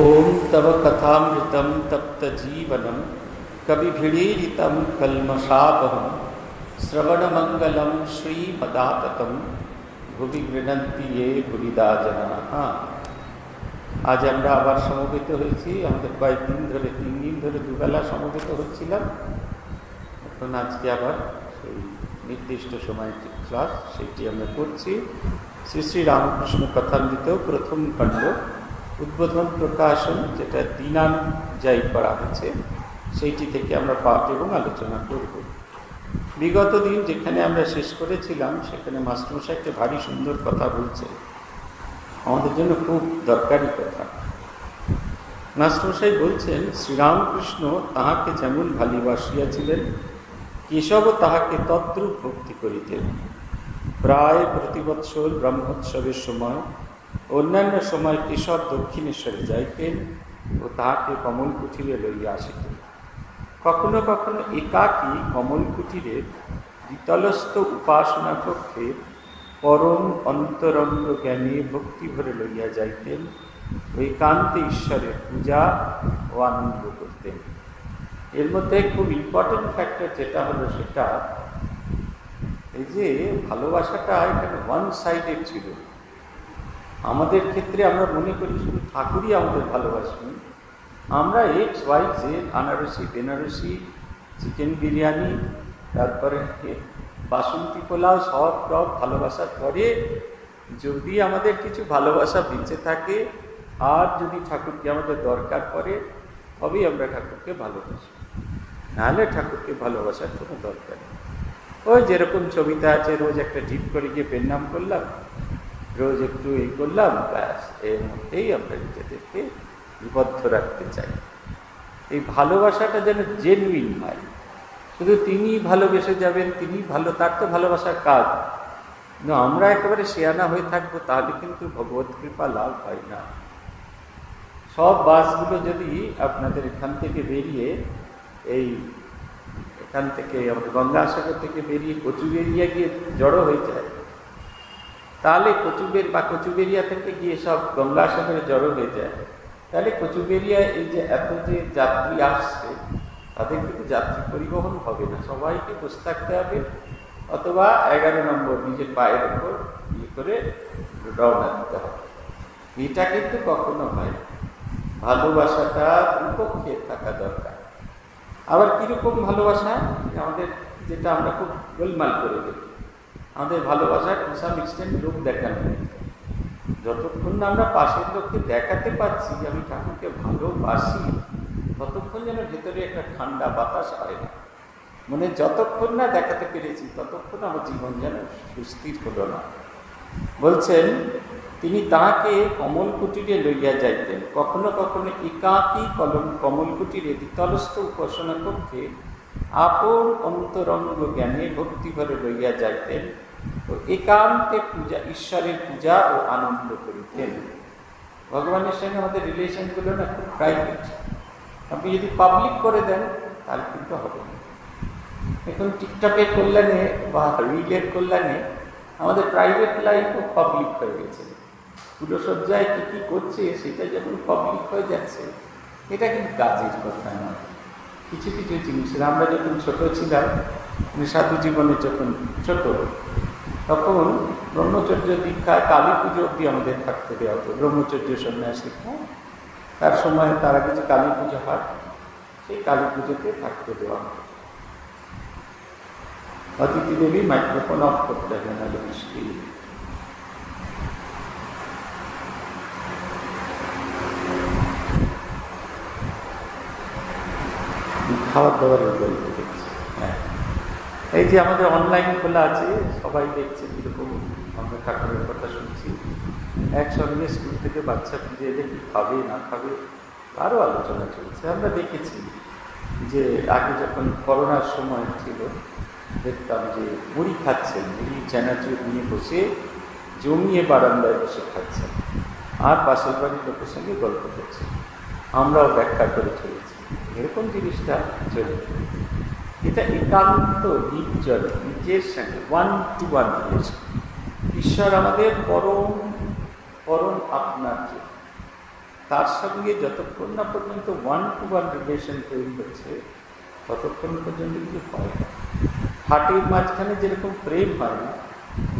ओम तव कथामृतं तप्तजीवनं कविभिरीडितं कल्मषापहं श्रवणमंगलं श्रीपदाततं ভুবি গৃহন্তি এ ভুবিদা জনাঃ। আজ আমরা আবার সমবেত হয়েছি। আমাদের তিন দিন ধরে দুবেলা সমবেত হচ্ছিলাম, এখন আজকে আবার সেই নির্দিষ্ট সময় যে ক্লাস সেটি আমরা করছি। শ্রী শ্রী রামকৃষ্ণ কথামৃত প্রথম খণ্ড উদ্বোধন প্রকাশন, যেটা দিনানুযায়ী করা হয়েছে, সেইটি থেকে আমরা পাঠ এবং আলোচনা করব। বিগত দিন যেখানে আমরা শেষ করেছিলাম সেখানে মাস্টারমশাই একটা ভারী সুন্দর কথা বলছে, আমাদের জন্য খুব দরকারি কথা। মাস্টারমশাই বলছেন, শ্রীরামকৃষ্ণ তাহাকে যেমন ভালোবাসিয়াছিলেন, কেশবও তাহাকে তদ্রূপ ভক্তি করিতেন। প্রায় প্রতি বৎসর ব্রহ্মোৎসবের সময় অন্যান্য সময় কেশব দক্ষিণেশ্বরে যাইতেন ও তাহাকে কমল কুঠিরে লইয়া আসিতেন। কখনো কখনো একাকী কমল কুটিরের বিতলস্থ উপাসনা কক্ষে পরম অন্তরঙ্গ জ্ঞানে ভক্তি ভরে লইয়া যাইতেন ও একান্তে ঈশ্বরের পূজা ও আনন্দ করতেন। এর মধ্যে খুব ইম্পর্টেন্ট ফ্যাক্টর যেটা হলো সেটা এই যে ভালোবাসাটা এখানে ওয়ান সাইডেড ছিল। আমাদের ক্ষেত্রে আমরা মনে করি শুধু ঠাকুরই আমাদের ভালোবাসেন, আমরা এক্স ওয়াই জেড, আনারসি বেনারসি, চিকেন বিরিয়ানি, তারপরে বাসন্তী পোলাও সব টপ ভালোবাসার পরে যদি আমাদের কিছু ভালোবাসা বেঁচে থাকে আর যদি ঠাকুরকে আমাদের দরকার পড়ে তবেই আমরা ঠাকুরকে ভালোবাসি, নাহলে ঠাকুরকে ভালোবাসার কোনো দরকার নেই। ওই যেরকম ছবিতে আছে, রোজ একটা ডিপ করে গিয়ে পেন নাম করলাম, রোজ একটু এই করলাম, ব্যাস, এর মধ্যেই আমরা নিজেদেরকে বিবদ্ধ রাখতে চাই। এই ভালোবাসাটা যেন জেনুইন হয়, শুধু তিনি ভালোবেসে যাবেন, তিনি ভালো, তার তো ভালোবাসার কাজ। কিন্তু আমরা একেবারে শেয়ানা হয়ে থাকবো তাহলে কিন্তু ভগবত কৃপা লাভ হয় না। সব বাসগুলো যদি আপনাদের এখান থেকে বেরিয়ে আমাদের গঙ্গাসাগর থেকে বেরিয়ে কচুবেরিয়া গিয়ে জড়ো হয়ে যায়, তাহলে কচুবেরিয়া থেকে গিয়ে সব গঙ্গাসাগরে জড়ো হয়ে যায়, তাহলে কচুবেরিয়ায় এই যে এত যে যাত্রী আসছে তাদের কিন্তু যাত্রী পরিবহন হবে না, সবাইকে বসে থাকতে হবে অথবা 11 নম্বর নিজের পায়ের ওপর ইয়ে করে রওনা দিতে হবে। এটা কিন্তু কখনো হয় না। ভালোবাসাটা উপক্ষে থাকা দরকার। আবার কীরকম ভালোবাসা আমাদের, যেটা আমরা খুব গোলমাল করে দিই, আমাদের ভালোবাসা টু সাম এক্সটেন্ট লোক দেখানো হয়েছে। যতক্ষণ না আমরা পাশের লোককে দেখাতে পারছি যে আমি ঠাকুরকে ভালোবাসি, ততক্ষণ যেন ভেতরে একটা ঠান্ডা বাতাস হয় না, মানে যতক্ষণ না দেখাতে পেরেছি ততক্ষণ আমার জীবন যেন সুস্থির হলো না। বলছেন, তিনি তাহাকে কমল কুটিরে লইয়া যাইতেন। কখনো কখনো একাকী কমল কুটিরে বিতলস্থ উপাসনা কক্ষে আপন অন্তরঙ্গ জ্ঞানে ভক্তিভরে লইয়া যাইতেন ও একান্তে পূজা, ঈশ্বরের পূজা ও আনন্দ করিতেন। ভগবানের সঙ্গে আমাদের রিলেশনগুলো না খুব প্রাইভেট, আপনি যদি পাবলিক করে দেন তাহলে কিন্তু হবে না। এখন টিকটকের কল্যাণে বা রিলের কল্যাণে আমাদের প্রাইভেট লাইফও পাবলিক হয়ে গেছে। পুরসজ্জায় কী কী করছে সেটা যখন পাবলিক হয়ে যাচ্ছে, এটা কিন্তু কাজের কথা না। কিছু কিছু জিনিস আমরা যখন ছোটো ছিলাম, সাধু জীবনে যখন ছোটো, তখন ব্রহ্মচর্য দীক্ষা কালী পুজো অবধি আমাদের থাকতে দেওয়া হতো, ব্রহ্মচর্য সন্ন্যাস দীক্ষা। তার সময় তার আগে যে কালী পুজো হয় সেই কালী পুজোতে থাকতে দেওয়া হতো। অতিথি দেবী মাইক্রোফোন অফ করতে হবে না, মুশকিল। খাবার দাবার দেখছি, হ্যাঁ, এই যে আমাদের অনলাইন খোলা আছে, সবাই দেখছে কীরকম আমরা ঠাকুরের কথা শুনছি। একসঙ্গে স্কুল থেকে বাচ্চা ফিরে এলে কী খাবে না খাবে তারও আলোচনা চলছে। আমরা দেখেছি যে আগে যখন করোনার সময় ছিল, দেখতাম যে মুড়ি খাচ্ছেন, মুড়ি চানাচুর নিয়ে বসে জমিয়ে বারান্দায় বসে খাচ্ছেন আর পাশের বাড়ির লোকের সঙ্গে গল্প করছেন। আমরাও ব্যাখ্যা করে চলেছি, এরকম জিনিসটা চলে। এটা একান্ত নির্জন, নিজের সঙ্গে ওয়ান টু ওয়ান রিলেশন। ঈশ্বর আমাদের পরম পরম আপনার জন্য, তার সঙ্গে যতক্ষণ না পর্যন্ত ওয়ান টু ওয়ান রিলেশন তৈরি হচ্ছে ততক্ষণ পর্যন্ত কিছু হয় না। হাটের মাঝখানে যেরকম প্রেম হয় না,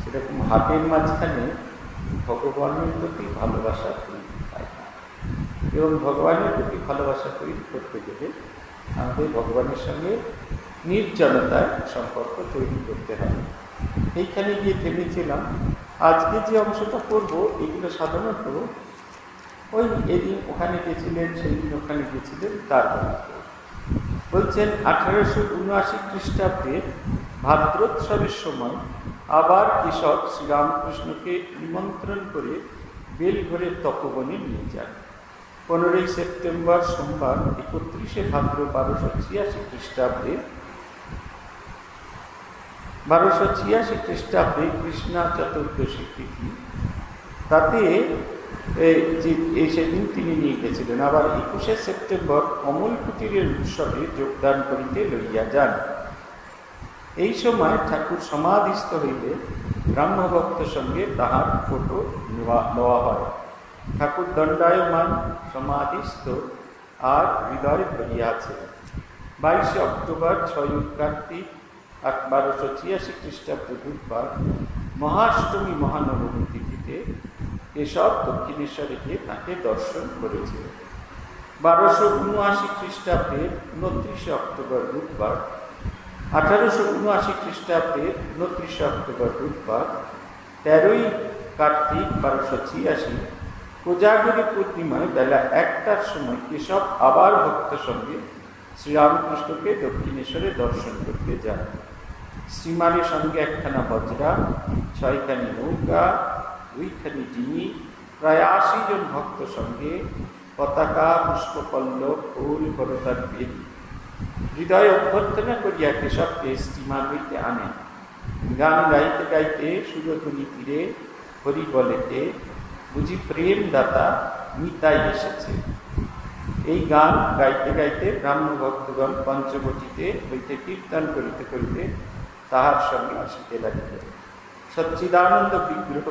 সেরকম হাটের মাঝখানে ভগবানের প্রতি ভালোবাসা তৈরি হয় না। এবং ভগবানের প্রতি ভালোবাসা তৈরি করতে গেলে আমাদের ভগবানের সঙ্গে নির্জনতার সম্পর্ক তৈরি করতে হবে। এইখানে গিয়ে থেমেছিলাম। আজকে যে অংশটা করবো এগুলো সাধারণত ওই এদিন ওখানে গেছিলেন, সেই দিন ওখানে গেছিলেন, তার বলছেন 1879 খ্রিস্টাব্দে ভাদ্রোৎসবের সময় আবার কেশব শ্রীরামকৃষ্ণকে নিমন্ত্রণ করে বেলঘরের তপবনে নিয়ে যান। 15 সেপ্টেম্বর সোমবার 31শে ভাদ্র 1286 খ্রিস্টাব্দে 1286 খ্রিস্টাব্দে কৃষ্ণা চতুর্দশী তিথি, তাতে সেদিন তিনি নিয়ে গেছিলেন। আবার 21শে সেপ্টেম্বর অমল কুটিরের উৎসবে যোগদান করিতে লইয়া যান। এই সময় ঠাকুর সমাধিস্থ হইলে ব্রাহ্মভক্ত সঙ্গে তাহার ফটো নেওয়া হয়। ঠাকুর দণ্ডায়মান, সমাধিস্থ আর হৃদয় ধরিয়াছেন। 22শে অক্টোবর 6 কার্তিক 1286 খ্রিস্টাব্দ বুধবার মহাষ্টমী মহানবমী তিথিতে এসব দক্ষিণেশ্বরে গিয়ে তাকে দর্শন করেছিল। 1279 খ্রিস্টাব্দে 29শে অক্টোবর বুধবার 1879 খ্রিস্টাব্দে 29শে অক্টোবর বুধবার 13ই কার্তিক 1286 কোজাগরী পূর্ণিমায় বেলা 1টার সময় কেশব আবার ভক্ত সঙ্গে শ্রীরামকৃষ্ণকে দক্ষিণেশ্বরে দর্শন করতে যান। শ্রীমানের সঙ্গে একখানা বজরা, 6খানি নৌকা, 2খানি ডিঙি, প্রায় 80 জন ভক্ত সঙ্গে, পতাকা, পুষ্পপল্লব, ফুল, করতার বেদি। হৃদয় অভ্যর্থনা করিয়া কেশবকে স্টিমার হইতে আনেন। গান গাইতে গাইতে সুরধুনি তীরে হরি বলেতে বুঝি প্রেম দাতা নিতাই এসেছে। এই গান গাইতে গাইতে ব্রাহ্ম ভক্তগণ পঞ্চবটিতে হইতে কীর্তন করিতে করিতে তাহার সঙ্গে আসিতে লাগিল। সচ্চিদানন্দ বিগ্রহ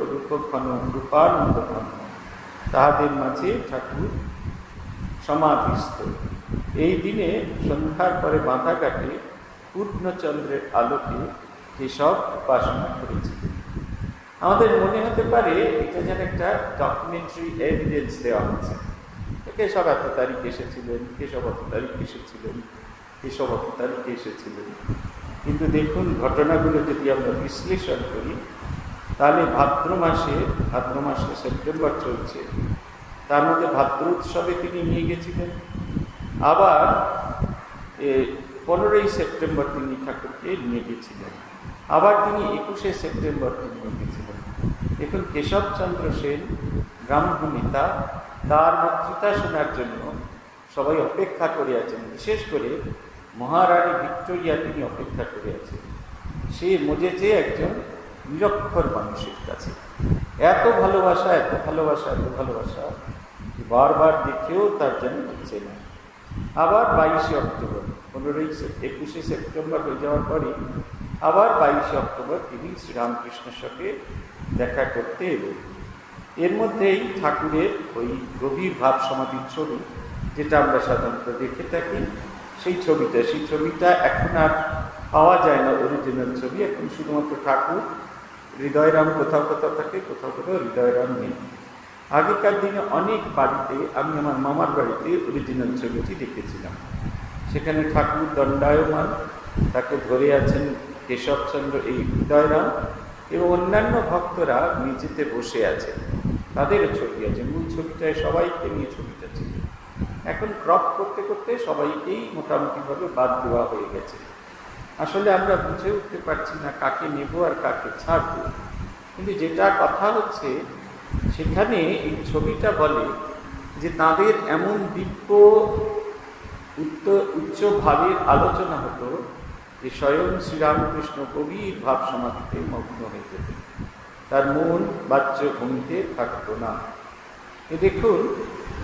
রূপানন্দ ঘন তাহাদের মাঝে ঠাকুর সমাধিস্থ। এই দিনে সন্ধ্যার পরে বাঁধাঘাটে পূর্ণচন্দ্রের আলোকে কেশব উপাসনা করেছিলেন। আমাদের মনে হতে পারে এটা যেন একটা ডকুমেন্টারি এভিডেন্স দেওয়া হয়েছে, কেশব এত তারিখে এসেছিলেন, কেশব অত তারিখে এসেছিলেন, কেশব অত তারিখে এসেছিলেন। কিন্তু দেখুন, ঘটনাগুলো যদি আমরা বিশ্লেষণ করি তাহলে ভাদ্র মাসে সেপ্টেম্বর চলছে, তার মধ্যে ভাদ্র উৎসবে তিনি নিয়ে গেছিলেন। আবার 15ই সেপ্টেম্বর তিনি ঠাকুরকে নিয়ে গেছিলেন। আবার তিনি 21শে সেপ্টেম্বর তিনি নিয়ে গেছিলেন। এখন কেশবচন্দ্র সেন ব্রাহ্ম নেতা, তার বক্তৃতা শোনার জন্য সবাই অপেক্ষা করে আছেন। বিশেষ করে মহারানী ভিক্টোরিয়া তিনি অপেক্ষা করে আছেন। সে মজেছে একজন নিরক্ষর মানুষের কাছে। এত ভালোবাসা বারবার দেখেও তার জন্য হচ্ছে না। আবার 22শে অক্টোবর 21শে সেপ্টেম্বর হয়ে যাওয়ার পরে আবার 22শে অক্টোবর তিনি শ্রীরামকৃষ্ণের সঙ্গে দেখা করতে এলেন। এর মধ্যেই ঠাকুরের ওই গভীর ভাব সমাধির ছবি, যেটা আমরা সাধারণত দেখে থাকি, সেই ছবিটা এখন আর পাওয়া যায় না, অরিজিনাল ছবি। এখন শুধুমাত্র ঠাকুর, হৃদয়রাম কোথাও থাকে, কোথাও হৃদয়রাম নেই। আগেকার দিনে অনেক বাড়িতে, আমি আমার মামার বাড়িতে অরিজিনাল ছবিটি দেখেছিলাম, সেখানে ঠাকুর দণ্ডায়মান, তাকে ধরে আছেন কেশবচন্দ্র এই হৃদয়রাম, এবং অন্যান্য ভক্তরা মেঝেতে বসে আছেন, তাদেরও ছবি আছে। মূল ছবিটায় সবাইকে নিয়ে ছবিটা ছিল। এখন ক্রপ করতে করতে সবাইকেই মোটামুটিভাবে বাদ দেওয়া হয়ে গেছে। আসলে আমরা বুঝে উঠতে পারছি না কাকে নেব আর কাকে ছাড়ব। কিন্তু যেটা কথা হচ্ছে, সেখানে এই ছবিটা বলে যে তাদের এমন দিব্য উচ্চ ভাবের আলোচনা হতো যে স্বয়ং শ্রীরামকৃষ্ণ গভীর ভাব সমাধিতে মগ্ন হয়ে যেত, তার মন বাহ্য ভূমিতে থাকত না। দেখুন,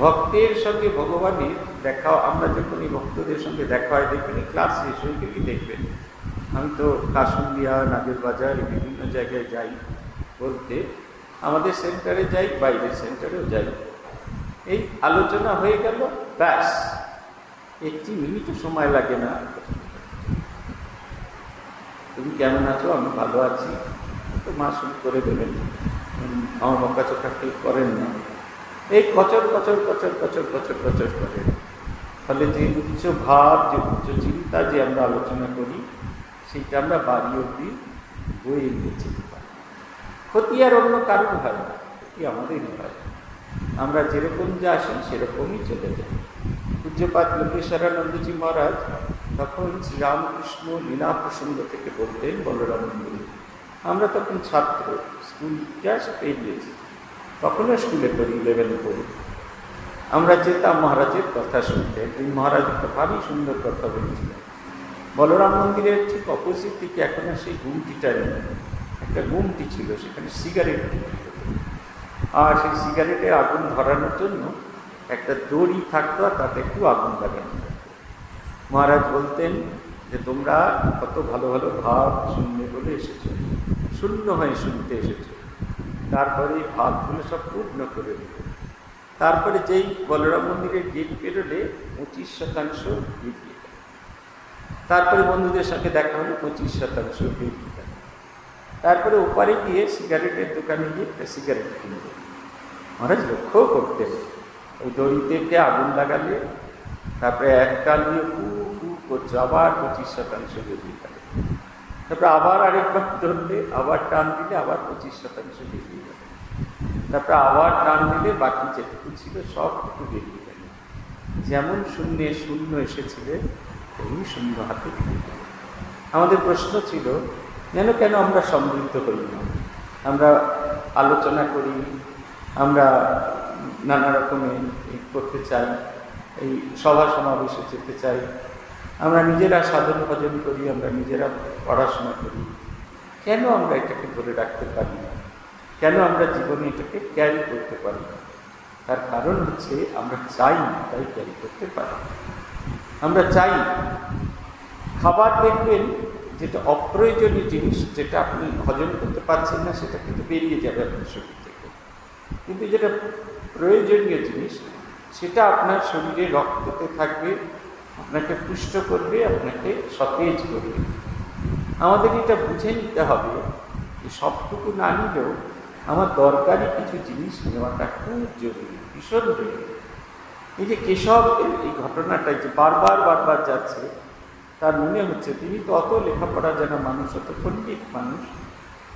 ভক্তের সঙ্গে ভগবানের দেখা। আমরা যখন এই ভক্তদের সঙ্গে দেখা হয়, দেখবেন ক্লাস শেষ হয়ে গেলে দেখবেন, আমি তো কাশুন্দিয়া, নাগেরবাজার বিভিন্ন জায়গায় যাই, বলতে আমাদের সেন্টারে যাই, বাইরের সেন্টারেও যাই। এই আলোচনা হয়ে গেল, ব্যাস। একটি মিনিটও সময় লাগে না। তুমি কেমন আছো? আমি ভালো আছি। তো মা শুরু করে দেবেন, আমার বকা চোখা কেউ করেন না, এই কচর কচর কচর কচর কচর কচর করেন। ফলে যে উচ্চ ভাব, যে উচ্চ চিন্তা যে আমরা আলোচনা করি, সেটা আমরা বাড়ি অব্দি বয়ে নিয়ে চিনতে পারি। ক্ষতি আর অন্য কারণ হয় না, ক্ষতি আমাদেরই হয়। আমরা যেরকম যে আসেন সেরকমই চলে যাই। পূজ্যপাত লোকেশ্বরানন্দজি মহারাজ তখন শ্রীরামকৃষ্ণ লীলা প্রসঙ্গ থেকে বলতেন, বলরামন্দজি। আমরা তখন ছাত্র, স্কুল ক্লাস পেরিয়েছি, তখনও স্কুলে পড়ি, লেভেলে পড়ি। আমরা যেতাম মহারাজের কথা শুনতে। একদিন মহারাজ একটা ভারী সুন্দর কথা বলেছিলেন। বলরাম মন্দিরের ঠিক অপোজিট দিকে এখন আর সেই গুমটিটা নেই, একটা গুমটি ছিল, সেখানে সিগারেট বিক্রি হতো। আর সেই সিগারেটে আগুন ধরানোর জন্য একটা দড়ি থাকতো, আর তাতে একটু আগুন লাগানো থাকতো। মহারাজ বলতেন যে তোমরা কত ভালো ভালো ভাব শুনবে বলে এসেছো, শূন্য হয়ে শুনতে এসেছো, তারপরে এই ভাবগুলো সব পূর্ণ করে দিত। তারপরে যেই বলরাম মন্দিরের গেট পেরোলে 25% বিক্রি, তারপরে বন্ধুদের সাথে দেখা হলো 25% বিক্রি, তারপরে ওপারে গিয়ে সিগারেটের দোকানে গিয়ে একটা সিগারেট কিনবে। মহারাজ লক্ষ্য করতেন ওই দড়িতে আগুন লাগালে, তারপরে একটা নিয়ে ফু ফু করছে, আবার 25% বিক্রি, তারপরে আবার আরেকবার ধরলে, আবার টান দিলে আবার 25% বিক্রি, তারপরে আবার টান দিলে বাকি যেটুকু ছিল সবটুকু বেরিয়ে গেল। যেমন শূন্যে শূন্য এসেছিলে, তেমনি শূন্য হাতে বেরিয়ে গেল। আমাদের প্রশ্ন ছিল যেন কেন আমরা সমৃদ্ধ করি না। আমরা আলোচনা করি, আমরা নানা রকমের করতে চাই, এই সভা সমাবেশে যেতে চাই, আমরা নিজেরা সাধন ভজন করি, আমরা নিজেরা পড়াশোনা করি। কেন আমরা এটাকে ধরে রাখতে পারি না? কেন আমরা জীবনে এটাকে ক্যারি করতে পারি না? তার কারণ হচ্ছে আমরা চাই না, তাই ক্যারি করতে পারি। আমরা চাই খাবার, দেখবেন যেটা অপ্রয়োজনীয় জিনিস, যেটা আপনি হজম করতে পারছেন না, সেটা কিন্তু বেরিয়ে যাবে আপনার শরীর থেকে। কিন্তু যেটা প্রয়োজনীয় জিনিস, সেটা আপনার শরীরে রক্ততে থাকবে, আপনাকে পুষ্ট করবে, আপনাকে সতেজ করবে। আমাদের এটা বুঝে নিতে হবে, সবটুকু না নিলেও আমার দরকারি কিছু জিনিস নেওয়াটা খুব জরুরি, ভীষণ জরুরি। এই যে কেশব, এই ঘটনাটাই যে বারবার বারবার যাচ্ছে, তার মনে হচ্ছে তিনি তো অত লেখাপড়া জানা মানুষ, অত পণ্ডিত মানুষ,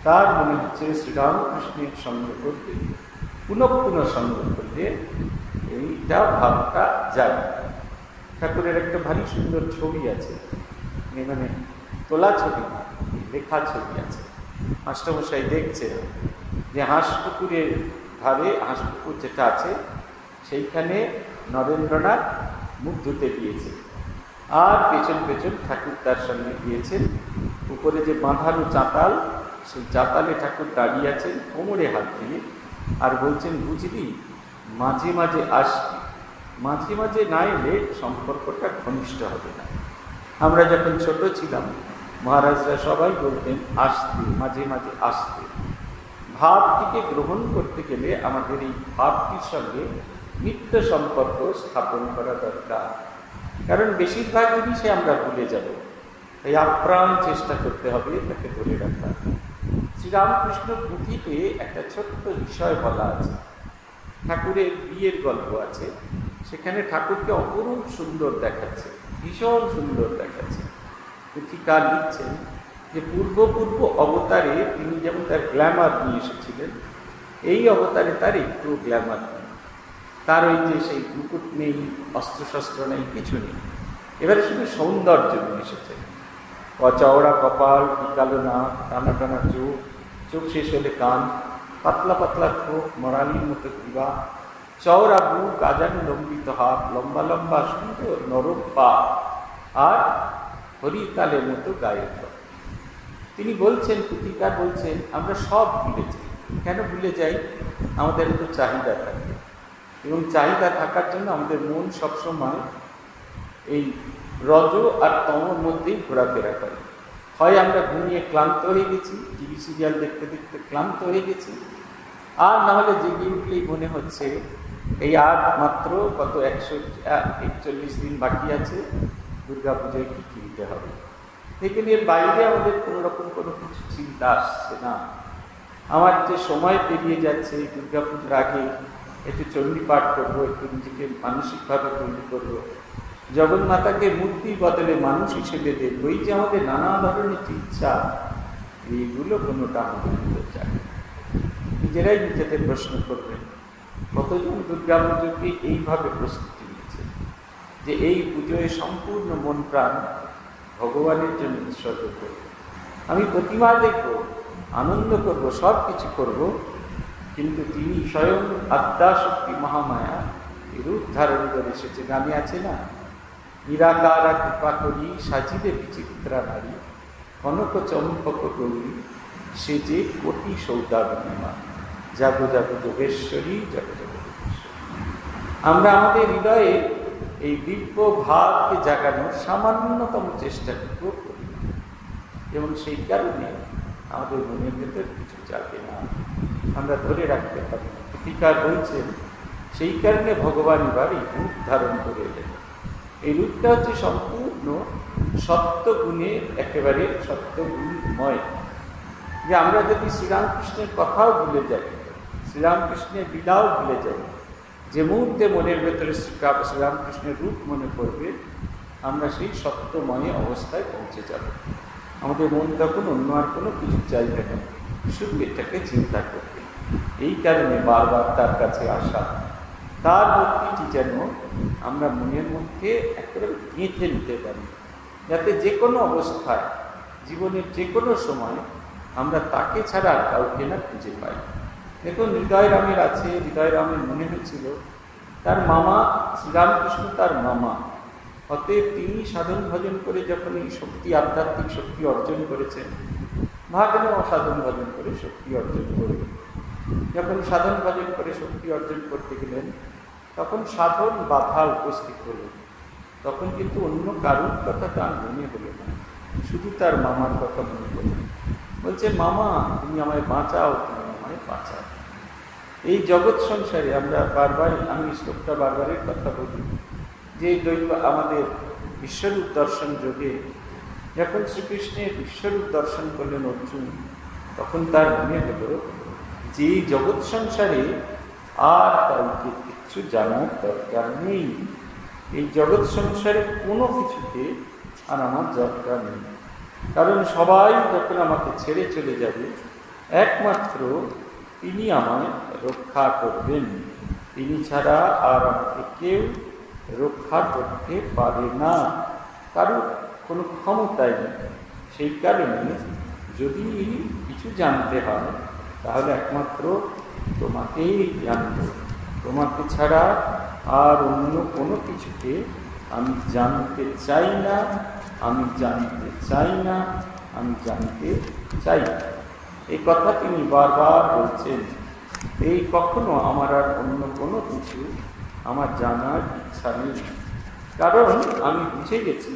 তার মনে হচ্ছে শ্রীরামকৃষ্ণের সংগ্রহ করলে, পুনঃ পুনঃ সংগ্রহ করলে এইটা ভাবটা যায়। ঠাকুরের একটা ভারী সুন্দর ছবি আছে, মানে তোলা ছবি না, লেখা ছবি আছে। মাস্টারমশাই দেখছে যে হাঁসপুকুরের ধারে, হাঁসপুকুর যেটা আছে সেইখানে নরেন্দ্রনাথ মুখ ধুতে গিয়েছে, আর পেছন পেছন ঠাকুর তার সঙ্গে গিয়েছেন। উপরে যে বাঁধানো চাতাল, সেই চাতালে ঠাকুর দাঁড়িয়ে আছেন, কোমরে হাত দিয়ে, আর বলছেন, বুঝলি মাঝে মাঝে আসবি, মাঝে মাঝে না এলে সম্পর্কটা ঘনিষ্ঠ হবে না। আমরা যখন ছোট ছিলাম মহারাজরা সবাই বলতেন আসতে, মাঝে মাঝে আসতে। ভাবটিকে গ্রহণ করতে গেলে আমাদের এই ভাবটির সঙ্গে নিত্য সম্পর্ক স্থাপন করা দরকার, কারণ বেশিরভাগ জিনিসে আমরা ভুলে যাব। তাই আপ্রাণ চেষ্টা করতে হবে তাকে ধরে রাখা। শ্রীরামকৃষ্ণ পুঁথিতে একটা ছোট্ট বিষয় বলা আছে, ঠাকুরের বিয়ের গল্প আছে, সেখানে ঠাকুরকে অপরূপ সুন্দর দেখাচ্ছে, ভীষণ সুন্দর দেখাচ্ছে। পুঁথিকার লিখছেন যে পূর্ব পূর্ব অবতারে তিনি যেমন তার গ্ল্যামার নিয়ে এসেছিলেন, এই অবতারে তার একটু গ্ল্যামার নেই, তার ওই যে সেই মুকুট নেই, অস্ত্রশস্ত্র নেই, কিছু নেই। এবারে শুধু সৌন্দর্য নিয়ে এসেছে, চওড়া কপাল, কালো নাক, টানা টানা চোখ, চোখ শেষ হলে কান, পাতলা পাতলা ঠোঁট, মরালির মতো গ্রীবা, চওড়া বুক, আজানো লম্বিত হাত, লম্বা লম্বা সুন্দর নরম পা, আর হরিতালের মতো গায়ের। তিনি বলছেন, পুঁথিকার বলছেন, আমরা সব ভুলে যাই। কেন ভুলে যাই? আমাদের তো চাহিদা থাকে, এবং চাহিদা থাকার জন্য আমাদের মন সবসময় এই রজ আর তমর মধ্যেই ঘোরাফেরা করে। হয় আমরা ঘুমিয়ে ক্লান্ত হয়ে গেছি, টিভি সিরিয়াল দেখতে দেখতে ক্লান্ত হয়ে গেছি, আর নাহলে জেগে উঠলেই মনে হচ্ছে এই আর মাত্র কত 141 দিন বাকি আছে দুর্গা পুজোয় কি কিনতে হবে। দেখুন, এর বাইরে আমাদের কোনোরকম কোনো কিছু চিন্তা আসছে না। আমার যে সময় পেরিয়ে যাচ্ছে দুর্গা পুজোর আগে, একটু চণ্ডী পাঠ করবো, একটু নিজেকে মানসিকভাবে তৈরি করবো, জগন্মাতাকে মূর্তির বদলে মানুষ হিসেবে দেখবো, এই যে আমাদের নানা ধরনের ইচ্ছা, এইগুলো কোনোটা আমাদের চাই। নিজেরাই নিজেদের প্রশ্ন করবেন, কতজন দুর্গা পুজোকে এইভাবে প্রস্তুতি নিয়েছে যে এই পুজোয় সম্পূর্ণ মন প্রাণ ভগবানের জন্য উৎসর্গ করব, আমি প্রতিমা দেখব, আনন্দ করব, সব কিছু করব, কিন্তু তিনি স্বয়ং আদ্যাশক্তি মহামায়া রূপ ধারণ করে এসেছে। গানে আছে না, নিরাকারা কৃপা করি সাজিদে বিচিত্রা নারী, কনক চম্পক গৌরী সে যে কোটি সৌদাগরিমা, জাগ জাগ যোগেশ্বরী জাগ জগেশ্বরী। আমরা আমাদের হৃদয়ে এই দিব্য ভাবকে জাগানোর সামান্যতম চেষ্টাটুকু করি, এবং সেই কারণে আমাদের মনের ভেতর কিছু জাগে না, আমরা ধরে রাখতে পারি। প্রতিকার বলছেন, সেই কারণে ভগবান এবার এই রূপ ধারণ করে এলেন। এই রূপটা হচ্ছে সম্পূর্ণ সত্যগুণে, একেবারে সত্যগুণময়। যে আমরা যদি শ্রীরামকৃষ্ণের কথাও ভুলে যাই, শ্রীরামকৃষ্ণের লীলাও ভুলে যাই, যে মুহূর্তে মনের ভেতরে শ্রীরামকৃষ্ণের রূপ মনে করবে, আমরা সেই সত্যময় অবস্থায় পৌঁছে যাব। আমাদের মন তখন অন্য আর কোনো কিছু চাইবে না, শুধু এটাকে চিন্তা করবে। এই কারণে বারবার তার কাছে আসা, তার মূর্তিটি যেন আমরা মনের মধ্যে একেবারে গেঁথে নিতে পারি, যাতে যে কোনো অবস্থায়, জীবনের যে কোনো সময় আমরা তাকে ছাড়া আর কাউকে না খুঁজে পাই। দেখুন, হৃদয়রামের আছে, হৃদয়রামের মনে হয়েছিল তার মামা শ্রীরামকৃষ্ণ, তার মামা, অতএব তিনি সাধন ভজন করে যখন এই শক্তি, আধ্যাত্মিক শক্তি অর্জন করেছেন, ভাগনাও সাধন ভজন করে শক্তি অর্জন করবেন। যখন সাধন ভজন করে শক্তি অর্জন করতে গেলেন, তখন সাধন বাধা উপস্থিত হল, তখন কিন্তু অন্য কারুর কথা তার মনে হলো না, শুধু তার মামার কথা মনে হল। বলছে, মামা তুমি আমায় বাঁচাও, তুমি আমায় বাঁচাও। এই জগৎ সংসারে আমরা বারবার, আমি শ্লোকটা বারবারের কথা বলি, যে দৈব আমাদের বিশ্বরূপ দর্শন যোগে যখন শ্রীকৃষ্ণের বিশ্বরূপ দর্শন করলেন অর্জুন, তখন তার মনে হলো যে জগৎ সংসারে আর কাউকে কিচ্ছু জানার দরকার নেই, এই জগৎ সংসারে কোনো কিছুতে আর আমার দরকার নেই, কারণ সবাই যখন আমাকে ছেড়ে চলে যাবে, একমাত্র তিনি আমায় রক্ষা করবেন, তিনি ছাড়া আর আমাকে কেউ রক্ষা করতে পারে না, কারণ কোনো ক্ষমতাই নেই। সেই কারণে যদি কিছু জানতে হয়, তাহলে একমাত্র তোমাকেই জানব, তোমাকে ছাড়া আর অন্য কোনো কিছুকে আমি জানতে চাই না, আমি জানতে চাই না, আমি জানতে চাই না। এই কথা তিনি বারবার বলছেন। এই কখনো আমার আর অন্য কোনো কিছু আমার জানার ইচ্ছা নেই, কারণ আমি বুঝে গেছি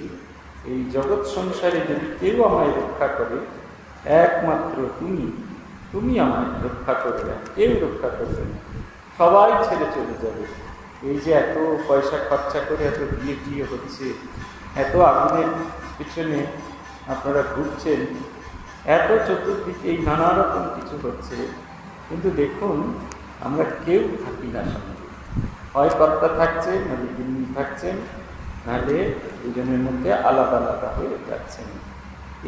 এই জগৎ সংসারে যদি কেউ আমায় রক্ষা করে, একমাত্র তুমি, তুমি আমায় রক্ষা করবে, কেউ রক্ষা করবে না, সবাই ছেড়ে চলে যাবে। এই যে এত পয়সা খরচা করে এত বিয়ে টিয়ে হচ্ছে, এত আগুনের পিছনে আপনারা ঘুরছেন, এত চতুর্দিকে এই নানা রকম কিছু হচ্ছে, কিন্তু দেখুন আমরা কেউ থাকি না সঙ্গে, হয় কর্তা থাকছে, নাহলে গিন্নি থাকছেন, নাহলে দুজনের মধ্যে আলাদা আলাদা হয়ে যাচ্ছেন।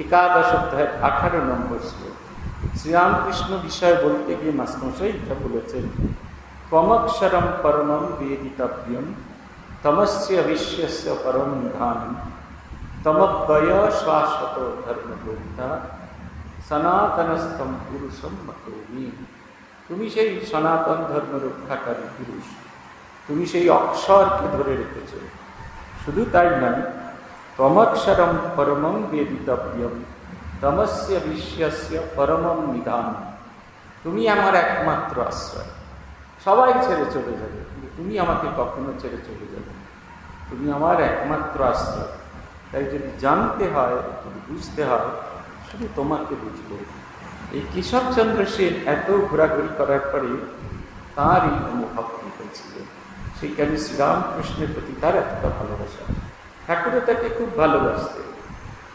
একাদশ অধ্যায়ের 18 নম্বর শ্লোক শ্রীরামকৃষ্ণ বিষয় বলতে গিয়ে মাস্টারমশাই এটা বলেছেন, কমক্ষরম পরমম বেদিতব্যম তমস্য বিশ্বস্য পরম ধানম তমব্যয় শাশ্বত ধর্মগ্রন্থা সনাতনস্থম পুরুষম মতোমি। তুমি সেই সনাতন ধর্ম রক্ষাকারী পুরুষ, তুমি সেই অক্ষরকে ধরে রেখেছ। শুধু তাই নয়, তমক্ষরম পরমম বেদিতব্যম তমস্য বিশ্বস্য পরমম নিধান। তুমি আমার একমাত্র আশ্রয়, সবাই ছেড়ে চলে যাবে, কিন্তু তুমি আমাকে কখনো ছেড়ে চলে যাবে, তুমি আমার একমাত্র আশ্রয়। তাই যদি জানতে হয়, যদি বুঝতে হয়, শুধু তোমাকে বুঝবো। এই কেশবচন্দ্র সেন এত ঘোরাঘুরি করার পরে তাঁরই অনুভব হয়েছিল। সেইখানে শ্রীরামকৃষ্ণের প্রতি তার একটা ভালোবাসা, ঠাকুরও তাকে খুব ভালোবাসতেন।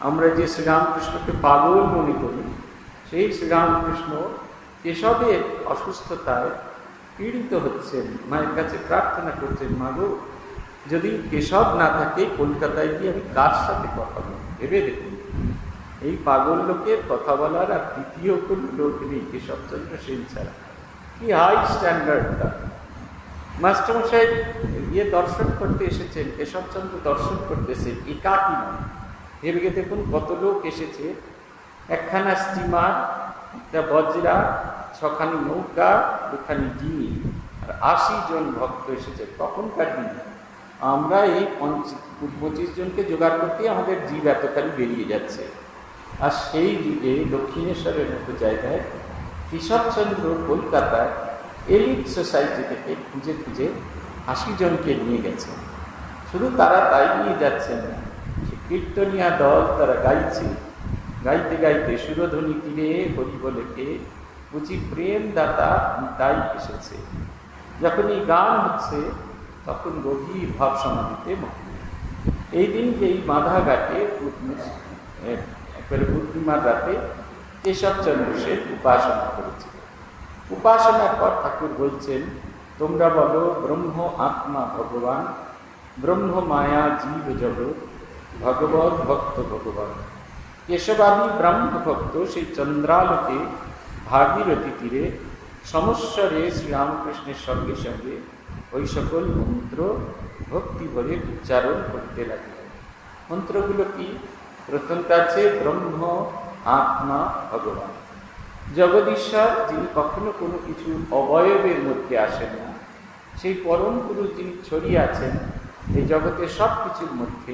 আমরা যে শ্রীরামকৃষ্ণকে পাগল মনে করি, সেই শ্রীরামকৃষ্ণ কেশবের অসুস্থতায় পীড়িত হচ্ছেন, মায়ের কাছে প্রার্থনা করছেন, মাগো যদি কেশব না থাকে কলকাতায় গিয়ে আমি কার সাথে কথা বলব। ভেবে দেখুন, এই পাগল লোকের কথা বলার আর দ্বিতীয় কোন লোক নেই কেশবচন্দ্র সেন ছাড়া। কি হাই স্ট্যান্ডার্ড তার। মাস্টারমশাই গিয়ে দর্শন করতে এসেছেন, কেশবচন্দ্র দর্শন করতেছেন একাকী নয়। ভেবে দেখুন কত লোক এসেছে, একখানা স্টিমার, একটা বজরা, ছখানি নৌকা, দুখানি ডিঙি, আর 80 জন ভক্ত এসেছে তখনকার দিনে। আমরা এই 25 জনকে জোগাড় করতে আমাদের জীব এতখানি বেরিয়ে যাচ্ছে। আর সেই যুগে দক্ষিণেশ্বরের মতো জায়গায় কেশবচন্দ্র কলকাতায় এলিট সোসাইটি থেকে খুঁজে খুঁজে 80 জনকে নিয়ে গেছে। শুধু তারা তাই নিয়ে যাচ্ছেন না, কীর্তনিয়া দল তারা গাইছে, গাইতে গাইতে সুরধ্বনি তীরে হরি বলে কে বুঝি প্রেম দাতা তাই এসেছে। যখন এই গান হচ্ছে তখন গভীর ভাব সমাধিতে মগ্ন। এই দিনকে এই বাঁধাঘাটে পূর্ণিমার রাতে কেশবচন্দ্র সেন উপাসনা করেছিল। উপাসনার পর ঠাকুর বলছেন, তোমরা বলো ব্রহ্ম আত্মা ভগবান, ব্রহ্ম মায়া জীব জগৎ, ভগবৎ ভক্ত ভগবান। কেশবাবী ব্রাহ্ম ভক্ত সেই চন্দ্রালোকে ভাগীরথী তীরে সমস্বরে শ্রীরামকৃষ্ণের সঙ্গে সঙ্গে ওই সকল মন্ত্র ভক্তি ভরে উচ্চারণ করতে লাগল। মন্ত্রগুলো কি? প্রথমটা আছে ব্রহ্ম আত্মা ভগবান, জগদীশ্বর যিনি কখনো কোনো কিছু অবয়বের মধ্যে আসেন না, সেই পরম পুরুষ যিনি ছড়িয়ে আছেন এই জগতে সব কিছুর মধ্যে।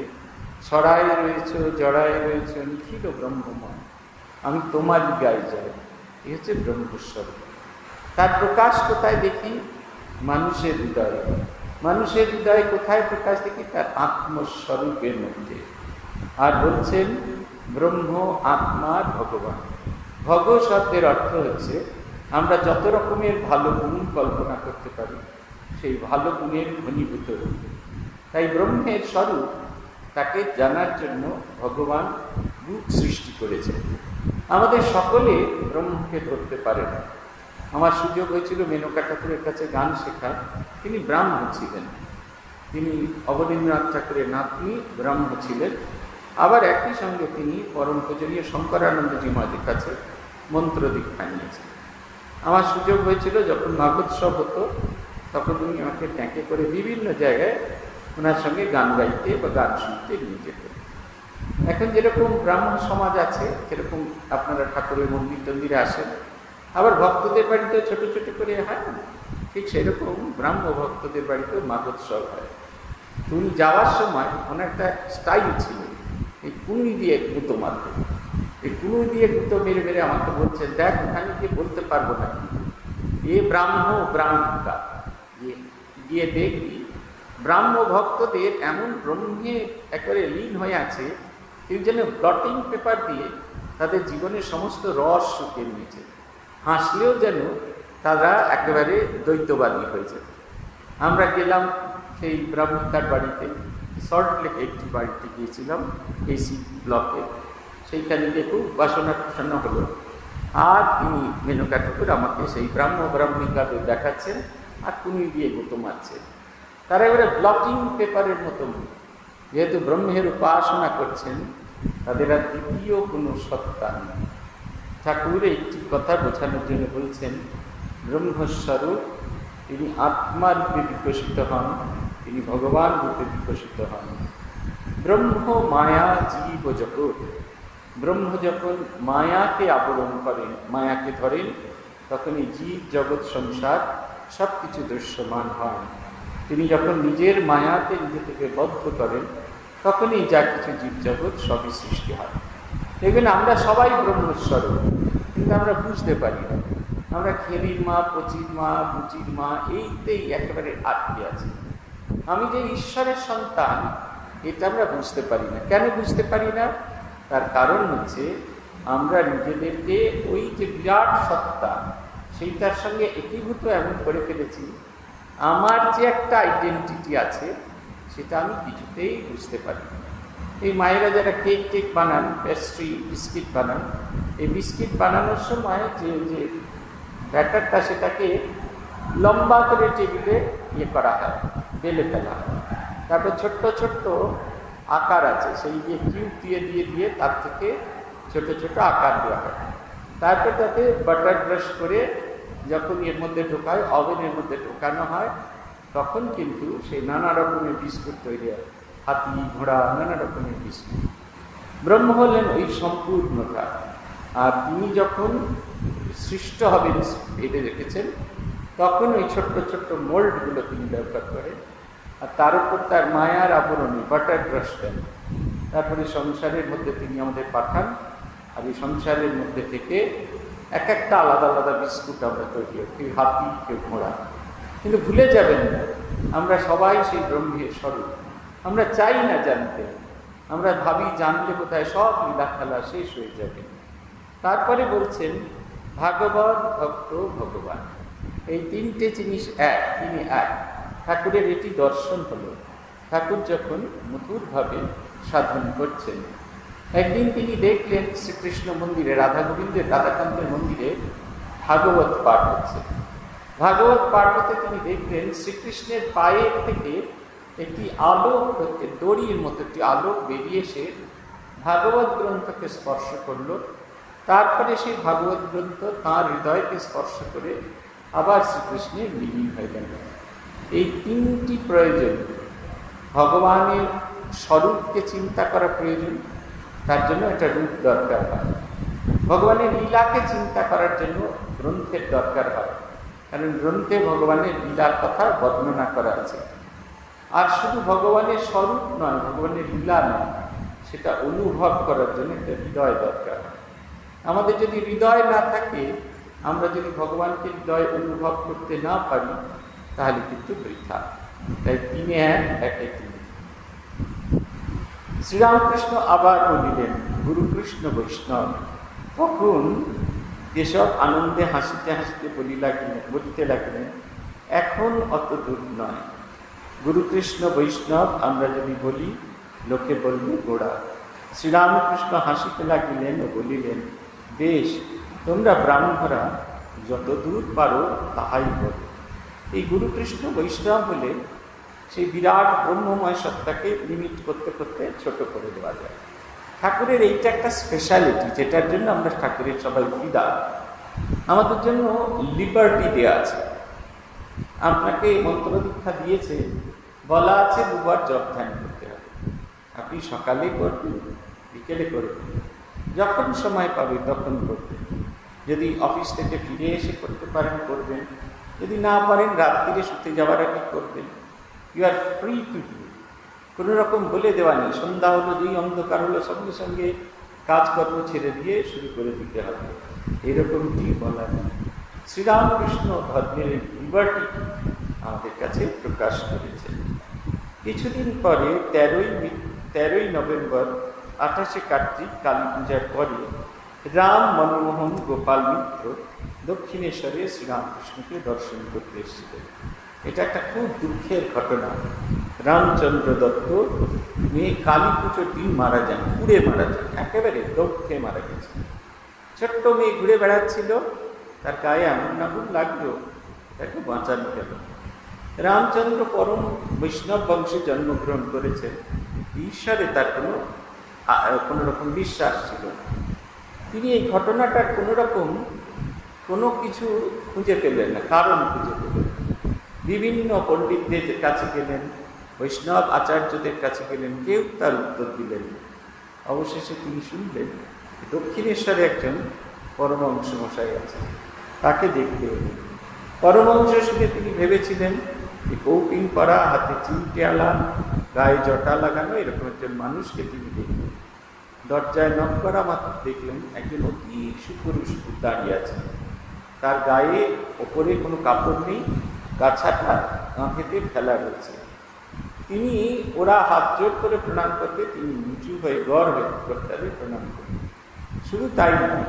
ছড়ায় রয়েছে, জড়ায় রয়েছে, নিখিল ব্রহ্মময় আমি তোমারই গায়ে যাই। এ হচ্ছে ব্রহ্মস্বর। তার প্রকাশ কোথায় দেখি? মানুষের হৃদয়। মানুষের হৃদয় কোথায় প্রকাশ দেখি? তার আত্মস্বরূপের মধ্যে। আর বলছেন ব্রহ্ম আত্মা ভগবান। ভগ শব্দের অর্থ হচ্ছে আমরা যত রকমের ভালো গুণ কল্পনা করতে পারি সেই ভালো গুণের ঘনীভূত রূপ। তাই ব্রহ্মের স্বরূপ তাকে জানার জন্য ভগবান রূপ সৃষ্টি করেছেন। আমাদের সকলে ব্রহ্মকে ধরতে পারে না। আমার সুযোগ হয়েছিল মেনকা ঠাকুরের কাছে গান শেখার। তিনি ব্রাহ্ম ছিলেন, তিনি অবনীন্দ্রনাথ ঠাকুরের নাতনি, ব্রাহ্ম ছিলেন। আবার একই সঙ্গে তিনি পরম পূজনীয় শঙ্করানন্দজি মহারাজের কাছে মন্ত্র দীক্ষা নিয়েছেন। আমার সুযোগ হয়েছিল যখন মাঘোৎসব হতো তখন উনি আমাকে ট্যাঁকে করে বিভিন্ন জায়গায় ওনার সঙ্গে গান গাইতে বা গান শুনতে নিয়ে যেতেন। এখন যেরকম ব্রাহ্মণ সমাজ আছে, সেরকম আপনারা ঠাকুরের মন্দির টন্দিরে আসেন, আবার ভক্তদের বাড়িতেও ছোটো ছোটো করে হয়, ঠিক সেরকম ব্রাহ্ম ভক্তদের বাড়িতেও মাঘোৎসব হয়। উনি যাওয়ার সময় ওনার একটা স্টাইল ছিল, এই কুনি দিয়ে গুঁতো মারত। এই কুনি দিয়ে গুঁতো মেরে মেরে আমাকে বলছেন, দেখ ওখানে গিয়ে বলতে পারবো না এ ব্রাহ্ম ব্রাহ্মণটা, গিয়ে দেখবি ব্রাহ্ম ভক্তদের এমন ব্রহ্মে একেবারে লীন হয়ে আছে সেই জন্য ব্লটিং পেপার দিয়ে তাদের জীবনের সমস্ত রস শুকিয়ে নিয়েছে। হাসলেও যেন তারা একেবারে দ্বৈতবাদী হয়েছে। আমরা গেলাম সেই ব্রাহ্মণটার বাড়িতে, সল্টলেক একটি বাড়িতে গিয়েছিলাম এই সি ব্লকে। সেইখানে গিয়ে খুব উপাসনা প্রসন্ন হলো। আর তিনি মেনকা ঠাকুর আমাকে সেই ব্রাহ্ম ব্রাহ্মিকাদের দেখাচ্ছেন আর কুনি দিয়ে গুঁতো মারছেন। তারা এবারে ব্লটিং পেপারের মতো, যেহেতু ব্রহ্মের উপাসনা করছেন তাদের আর দ্বিতীয় কোনো সত্তা নেই। ঠাকুর একটি কথা বোঝানোর জন্য বলছেন, ব্রহ্মস্বরূপ তিনি আত্মারূপে বিকশিত হন, তিনি ভগবান রূপে বিকশিত হন। ব্রহ্ম মায়া জীব জগৎ, ব্রহ্ম যখন মায়াকে আবরণ করেন, মায়াকে ধরেন, তখন এই জীব জগৎ সংসার সব কিছু দৃশ্যমান হয়। তিনি যখন নিজের মায়াতে নিজে থেকে বদ্ধ করেন তখনই যা কিছু জীবজগৎ সবই সৃষ্টি হয়। দেখবেন আমরা সবাই ব্রহ্মস্বরূপ, কিন্তু আমরা বুঝতে পারি না। আমরা খেলির মা, পচির মা, বুচির মা, এইতেই একেবারে আটকে আছি। আমি যে ঈশ্বরের সন্তান এটা আমরা বুঝতে পারি না। কেন বুঝতে পারি না? তার কারণ হচ্ছে আমরা নিজেদেরকে ওই যে বিরাট সত্তা সেইটার সঙ্গে একীভূত এমন করে ফেলেছি আমার যে একটা আইডেন্টিটি আছে সেটা আমি কিছুতেই বুঝতে পারি। এই মায়েরা যারা কেক বানান, পেস্ট্রি বিস্কিট বানান, এই বিস্কিট বানানোর সময় যে যে ব্যাটারটা সেটাকে লম্বা করে টেবিলে ইয়ে করা হয়, বেলে ফেলা হয়, তারপর ছোট্ট ছোট্ট আকার আছে সেই দিয়ে কিউব দিয়ে দিয়ে দিয়ে তার থেকে ছোট ছোট আকার দেওয়া হয়। তারপর তাতে বাটার ব্রাশ করে যখন এর মধ্যে ঢোকায়, ওভেনের মধ্যে ঢোকানো হয়, তখন কিন্তু সেই নানা রকমের বিস্কুট তৈরি হয়, হাতি ঘোড়া নানা রকমের বিস্কুট। ব্রহ্ম হলেন ওই সম্পূর্ণতা, আর তিনি যখন সৃষ্ট হবেন ভেবে রেখেছেন, তখন ওই ছোট্ট ছোট্ট মোল্ডগুলো তিনি ব্যবহার করেন, আর তার উপর তার মায়ার আবরণী বাটার ব্রাশ দেন। তারপরে সংসারের মধ্যে তিনি আমাদের পাঠান, আর এই সংসারের মধ্যে থেকে এক একটা আলাদা আলাদা বিস্কুট আমরা তৈরি করি, কেউ হাতি কেউ ঘোড়া। কিন্তু ভুলে যাবেন না, আমরা সবাই সেই ব্রহ্মের স্বরূপ। আমরা চাই না জানতে, আমরা ভাবি জানলে কোথায় সব লীলা খেলা শেষ হয়ে যাবে। তারপরে বলছেন ভাগবত ভক্ত ভগবান, এই তিনটে জিনিস এক, তিনি এক। ঠাকুরের এটি দর্শন হল ঠাকুর যখন মধুরভাবে সাধন করছেন। একদিন তিনি দেখলেন শ্রীকৃষ্ণ মন্দিরে, রাধা গোবিন্দের রাধাকান্তের মন্দিরে ভাগবত পাঠ হচ্ছে। ভাগবত পাঠ হতে তিনি দেখলেন শ্রীকৃষ্ণের পায়ের থেকে একটি আলোক, দড়ির মতো একটি আলোক বেরিয়ে এসে ভাগবত গ্রন্থকে স্পর্শ করল। তারপরে সেই ভাগবত গ্রন্থ তাঁর হৃদয়কে স্পর্শ করে আবার শ্রীকৃষ্ণের বিলীন হয়ে গেল। এই তিনটি প্রয়োজন, ভগবানের স্বরূপকে চিন্তা করা প্রয়োজন, তার জন্য একটা রূপ দরকার হয়। ভগবানের লীলাকে চিন্তা করার জন্য গ্রন্থের দরকার হয়, কারণ গ্রন্থে ভগবানের লীলার কথা বর্ণনা করা আছে। আর শুধু ভগবানের স্বরূপ নয়, ভগবানের লীলা নয়, সেটা অনুভব করার জন্য একটা হৃদয় দরকার। আমাদের যদি হৃদয় না থাকে, আমরা যদি ভগবানকে হৃদয় অনুভব করতে না পারি, তাহলে কিন্তু বৃথা। তাই তিনি এক, একে তিনি। শ্রীরামকৃষ্ণ আবার বলিলেন গুরুকৃষ্ণ বৈষ্ণব। তখন যেসব আনন্দে হাসিতে হাসিতে বলিতে লাগলেন এখন অত দূর নয়। গুরুকৃষ্ণ বৈষ্ণব আমরা যদি বলি, লোকে বলব গোড়া। শ্রীরামকৃষ্ণ হাসিতে লাগিলেন ও বলিলেন, বেশ, তোমরা ব্রাহ্মণরা যত দূর পারো তাহাই বল। এই গুরুকৃষ্ণ বৈষ্ণব হলে সেই বিরাট ব্রহ্মময় সত্তাকে লিমিট করতে করতে ছোট করে দেওয়া যায়। ঠাকুরের এইটা একটা স্পেশালিটি, যেটার জন্য আমরা ঠাকুরের সবাই ফিদা। আমাদের জন্য লিবার্টি দেওয়া আছে, আপনাকে মন্ত্র দীক্ষা দিয়েছে, বলা আছে দুবার জপ ধ্যান করতে হবে, আপনি সকালে করবেন, বিকেলে করবেন, যখন সময় পাবে তখন করবেন। যদি অফিস থেকে ফিরে এসে করতে পারেন করবেন, যদি না পারেন রাত্রিরে শুতে যাওয়ার আগে করবেন। You are free to do, কোনো রকম বলে দেওয়া নেই। সন্ধ্যা হলো, যেই অন্ধকার হলো, সঙ্গে সঙ্গে কাজকর্ম ছেড়ে দিয়ে শুরু করে দিতে হবে, এরকমটি বলা নেই। শ্রীরামকৃষ্ণ ধর্মের লিবার্টি আমাদের কাছে প্রকাশ করেছে। কিছুদিন পরে 13ই নভেম্বর 28শে কার্তিক কালী পূজার পরে রাম মনমোহন গোপাল মিত্র দক্ষিণেশ্বরে শ্রীরামকৃষ্ণকে দর্শন করতে এসেছিলেন। এটা একটা খুব দুঃখের ঘটনা। রামচন্দ্র দত্ত মেয়ে কালী পুজোর দিন মারা যান, ঘুরে মারা যান, একেবারে দক্ষে মারা গেছেন। ছোট্ট মেয়ে ঘুরে বেড়াচ্ছিল, তার গায়ে এমন আগুন লাগলো, তাকে বাঁচানো গেল। রামচন্দ্র পরম বৈষ্ণব বংশে জন্মগ্রহণ করেছেন, ঈশ্বরে তার কোনো রকম বিশ্বাস ছিল। তিনি এই ঘটনাটার কোনো কিছু খুঁজে পেলেন না, কারণ খুঁজে পেলেন। বিভিন্ন পণ্ডিতদের কাছে গেলেন, বৈষ্ণব আচার্যদের কাছে গেলেন, কেউ তার উত্তর দিলেন না। অবশেষে তিনি শুনলেন দক্ষিণেশ্বরে একজন পরমহংস মশাই আছেন, তাকে দেখতে এলেন। পরমহংস শুনে তিনি ভেবেছিলেন যে কৌপিং করা, হাতে চিমটে আলা, গায়ে জটা লাগানো এরকম একজন মানুষকে তিনি দেখলেন। দরজায় নক করা মাত্র দেখলেন একজন অতি সুপুরুষ দাঁড়িয়ে আছেন। তার গায়ে ওপরে কোনো কাপড় নেই, গাছাটা কাঁধেতে ফেলা রয়েছে। তিনি ওরা হাত জোর করে প্রণাম করতে, তিনি নিচু হয়ে গড় হয়ে প্রত্যাদে প্রণাম করতেন। শুধু তাই নয়,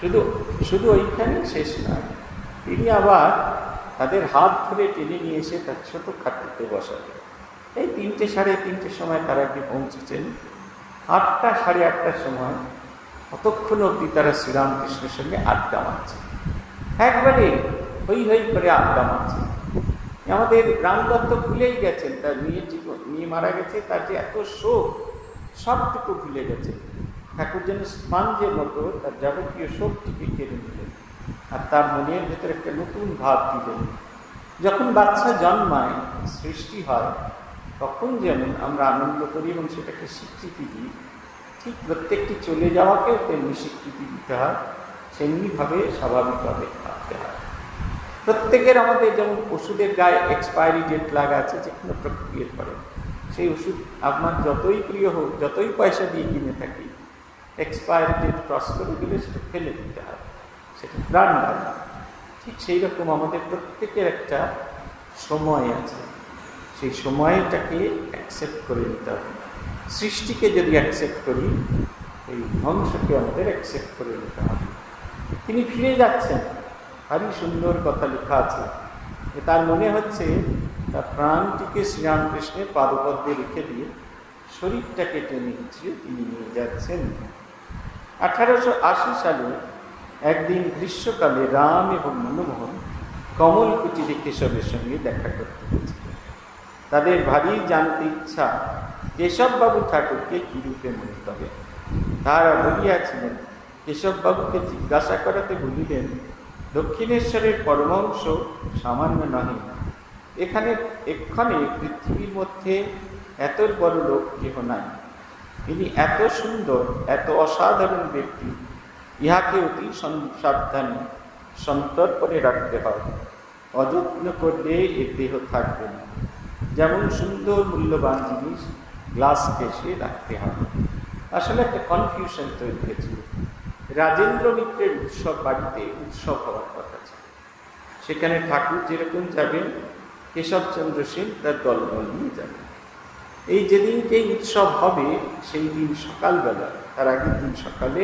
শুধু শুধু ওইখানে শেষ নয়, তিনি আবার তাদের হাত ধরে টেনে নিয়ে এসে তার ছোট খাটতে বসালেন। এই 3:30-3টের সময় তারা একদিন পৌঁছেছেন। 8টা-8:30 সময় কতক্ষণ অব্দি তারা শ্রীরামকৃষ্ণের সঙ্গে আড্ডা মারছে, একবারে হই হই করে আড্ডা মারছে। আমাদের রামদত্ত ভুলেই গেছেন, তার মেয়ে মারা গেছে, তার যে এত শোক সবটুকু ভুলে গেছে। ঠাকুর যেন স্পঞ্জের মতো তার যাবতীয় শোকটিকে কেড়ে নিলেন আর তার মনের ভেতরে একটা নতুন ভাব দিলেন। যখন বাচ্চা জন্মায়, সৃষ্টি হয়, তখন যেমন আমরা আনন্দ করি এবং সেটাকে স্বীকৃতি দিই, ঠিক প্রত্যেকটি চলে যাওয়াকেও তেমনি স্বীকৃতি দিতে হয়, তেমনিভাবে স্বাভাবিকভাবে থাকতে হয়। প্রত্যেকের আমাদের যেমন ওষুধের গায়ে এক্সপায়ারি ডেট লাগা আছে, যে কোনো প্রক্রিয়ার পরে সেই ওষুধ আপনার যতই প্রিয় হোক, যতই পয়সা দিয়ে কিনে থাকি, এক্সপায়ারি ডেট ক্রস করে গেলে সেটা ফেলে দিতে হয়, সেটা প্রাণ বাধা। ঠিক সেই রকম আমাদের প্রত্যেকের একটা সময় আছে, সেই সময়টাকে অ্যাকসেপ্ট করে নিতে হবে। সৃষ্টিকে যদি অ্যাকসেপ্ট করি, এই ধ্বংসকে আমাদের অ্যাকসেপ্ট করে নিতে হবে। তিনি ফিরে যাচ্ছেন, ভারী সুন্দর কথা লেখা আছে। তার মনে হচ্ছে তার প্রাণটিকে শ্রীরামকৃষ্ণের পাদপদ্মে রেখে দিয়ে শরীরটাকে টেনে হিঁচিয়ে তিনি নিয়ে যাচ্ছেন। 1880 সালে একদিন গ্রীষ্মকালে রাম এবং মনমোহন কমল কুটিরে কেশবের সঙ্গে দেখা করতে গেছিল। তাদের ভারী জানতে ইচ্ছা কেশববাবু ঠাকুরকে কী রূপে মনে তবে। তারা বলিয়াছিলেন, কেশববাবুকে জিজ্ঞাসা করাতে বলিলেন, দক্ষিণেশ্বরের পরমাংশ সামান্য নহে, এখানে এক্ষণে পৃথিবীর মধ্যে এত বড় লোক কেহ নাই। তিনি এত সুন্দর, এত অসাধারণ ব্যক্তি, ইহাকে অতি সাবধানে সন্তর্পণে রাখতে হবে। অযত্ন করলে এর দেহ থাকবে না। যেমন সুন্দর মূল্যবান জিনিস গ্লাসকে সে রাখতে হবে। আসলে একটা কনফিউশন তৈরি হয়েছিল। রাজেন্দ্র মিত্রের উৎসব বাড়িতে উৎসব হওয়ার কথা ছিল, সেখানে ঠাকুর যেরকম যাবেন কেশবচন্দ্র সেন তার দলবল নিয়ে যাবেন। এই যেদিনকেই উৎসব হবে সেই দিন সকালবেলা, তার আগের দিন সকালে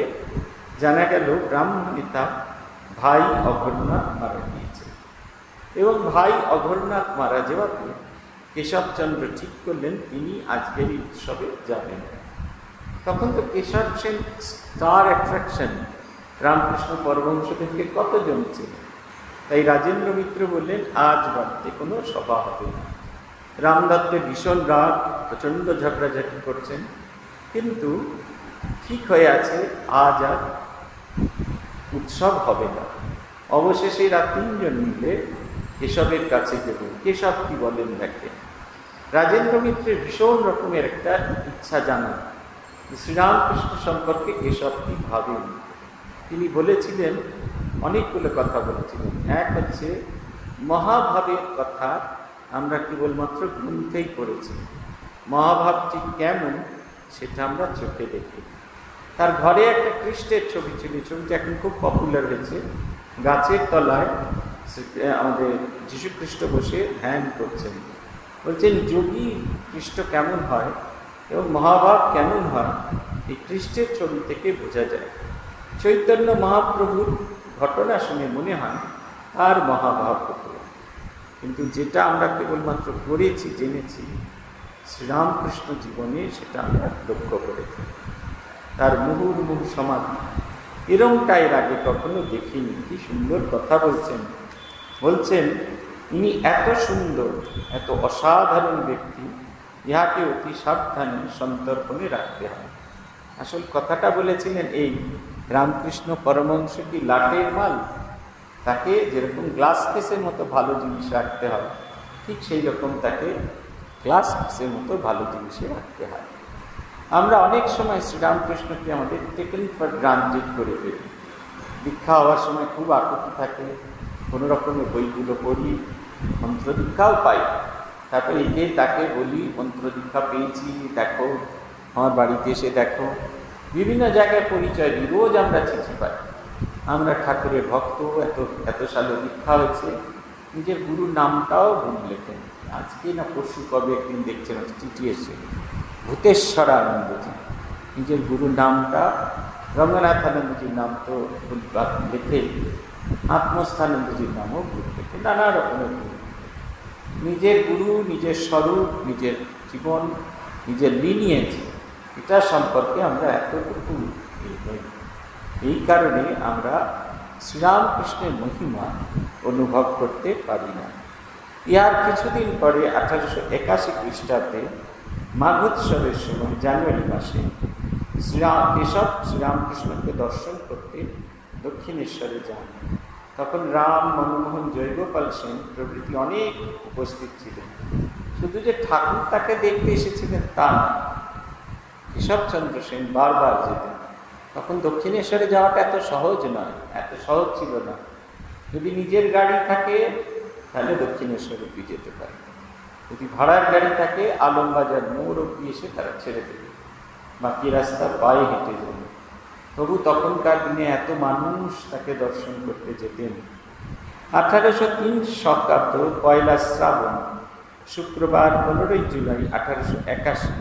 জানা গেল ব্রাহ্মণ নেতা ভাই অঘরনাথ মারা গিয়েছে। এবং ভাই অঘরনাথ মারা যাওয়াতে কেশবচন্দ্র ঠিক করলেন তিনি আজকের এই উৎসবে যাবেন। তখন তো কেশব সেন স্টার অ্যাট্রাকশন, রামকৃষ্ণ পরমহংসদেবকে কত জমেছিলেন। তাই রাজেন্দ্র মিত্র বললেন আজ বাড়িতে কোনো সভা হবে না। রামদত্তের ভীষণ রাগ, প্রচণ্ড ঝগড়াঝাটি করছেন, কিন্তু ঠিক হয়ে আছে আজ আর উৎসব হবে না। অবশেষে এরা তিনজন মিলে কেশবের কাছে গেল। কেশব কি বলেন দেখে। রাজেন্দ্র মিত্রের ভীষণ রকমের একটা ইচ্ছা জানা শ্রীরামকৃষ্ণ সম্পর্কে কেশব কি ভাবেন। তিনি বলেছিলেন, অনেকগুলো কথা বলেছিলেন। এক হচ্ছে মহাভাবের কথা আমরা কেবলমাত্র গ্রন্থেই পড়েছি, মহাভাবটি কেমন সেটা আমরা চোখে দেখি। তার ঘরে একটা কৃষ্ণের ছবি ছিল, ছবিটা এখন খুব পপুলার হয়েছে। গাছের তলায় আমাদের যীশুখ্রিস্ট বসে ধ্যান করছেন। বলছেন যোগী কৃষ্ণ কেমন হয় এবং মহাভাব কেমন হয় এই কৃষ্ণের ছবি থেকে বোঝা যায়। চৈতন্য মহাপ্রভুর ঘটনা শুনে মনে হয় আর মহাভাব হতো, কিন্তু যেটা আমরা কেবলমাত্র পড়েছি জেনেছি, শ্রীরামকৃষ্ণ জীবনে সেটা আমরা লক্ষ্য করেছি। তার মুহুর্মুহু সমাধি এরমটা এর আগে কখনো দেখিনি। কি সুন্দর কথা বলছেন। বলছেন ইনি এত সুন্দর, এত অসাধারণ ব্যক্তি, ইহাকে অতি সাবধানে সন্তর্পণে রাখতে হয়। আসল কথাটা বলেছিলেন এই, রামকৃষ্ণ পরমহংস কি লাটের মাল? তাকে যেরকম গ্লাস কেসের মতো ভালো জিনিস রাখতে হয়, ঠিক সেই রকম তাকে গ্লাস কেসের মতো ভালো জিনিসে রাখতে হয়। আমরা অনেক সময় শ্রীরামকৃষ্ণকে আমাদের টেকেন ফর গ্রান্টেড করে ফেলি। দীক্ষা হওয়ার সময় খুব আকুতি থাকে, কোনো রকমের বইগুলো পড়ি, মন্ত্রদীক্ষাও পাই, তারপরে একে তাকে বলি মন্ত্রদীক্ষা পেয়েছি, দেখো আমার বাড়িতে এসে দেখো। বিভিন্ন জায়গায় পরিচয় দিই, রোজ আমরা চিঠি পাই, আমরা ঠাকুরের ভক্ত, এত এত সালে দীক্ষা হয়েছে। নিজের গুরুর নামটাও ভুল লেখেন, আজকে না পরশু কবে একদিন দেখছেন চিঠি এসে ভূতেশ্বরানন্দজি, নিজের গুরুর নামটা রঙ্গনাথানন্দজির নাম তো ভুলভাগ লেখে, আত্মস্থানন্দজির নামও ভুল লেখে, নানা রকমের ভুল। নিজের গুরু, নিজের স্বরূপ, নিজের জীবন, নিজের লিনিয়েজ, এটা সম্পর্কে আমরা এতটুকু নেই। এই কারণে আমরা শ্রীরামকৃষ্ণের মহিমা অনুভব করতে পারি না। ইয়ার কিছুদিন পরে 1881 খ্রিস্টাব্দে মাঘোৎসবের সময় জানুয়ারি মাসে শ্রীরামকেশব শ্রীরামকৃষ্ণকে দর্শন করতে দক্ষিণেশ্বরে যান। তখন রাম, মনমোহন, জয়গোপাল সেন প্রভৃতি অনেক উপস্থিত ছিলেন। শুধু যে ঠাকুর তাকে দেখতে এসেছিলেন তা না, কেশবচন্দ্র সেন বারবার যেতেন। তখন দক্ষিণেশ্বরে যাওয়াটা এত সহজ নয়, এত সহজ ছিল না। যদি নিজের গাড়ি থাকে তাহলে দক্ষিণেশ্বর অব্দি যেতে পারে, যদি ভাড়ার গাড়ি থাকে আলমবাজার মোড় অব্দি এসে তারা ছেড়ে দেবে, বাকি রাস্তা পায়ে হেঁটে যাবে। তবু তখনকার দিনে এত মানুষ তাকে দর্শন করতে যেতেন। 1803 শতাব্দ পয়লা শ্রাবণ শুক্রবার 15 জুলাই 1881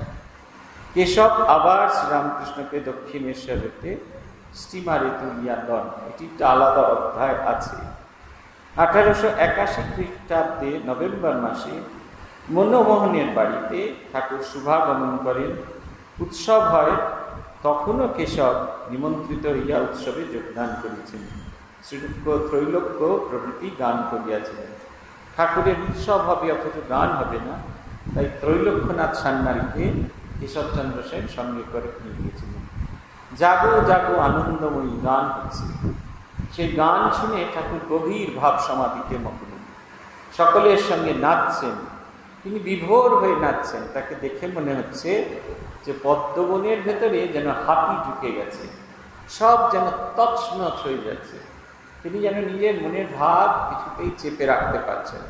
কেশব আবার শ্রীরামকৃষ্ণকে দক্ষিণেশ্বরেতে স্টিমারে তুলিয়া লন। এটি একটা আলাদা অধ্যায় আছে। 1881 খ্রিস্টাব্দে নভেম্বর মাসে মনমোহনের বাড়িতে ঠাকুর শুভাগমন করেন, উৎসব হয়। তখনও কেশব নিমন্ত্রিত হইয়া উৎসবে যোগদান করেছেন, শ্রীলক্ষ্য, ত্রৈলক্য প্রভৃতি গান করিয়াছিলেন। ঠাকুরের উৎসব হবে অথচ গান হবে না, তাই ত্রৈলক্ষ্যনাথ সান্যালকে কেশবচন্দ্র সেন সঙ্গে করে নিয়ে গিয়েছিলেন। জাগো জাগো আনন্দময়ী গান হচ্ছে। সেই গান শুনে ঠাকুর গভীর ভাব সমাধিতে মগ্ন, সকলের সঙ্গে নাচছেন, তিনি বিভোর হয়ে নাচছেন। তাকে দেখে মনে হচ্ছে যে পদ্মবনের ভেতরে যেন হাতি ঢুকে গেছে, সব যেন তছনছ হয়ে যাচ্ছে। তিনি যেন নিজের মনের ভাব কিছুতেই চেপে রাখতে পারছেন।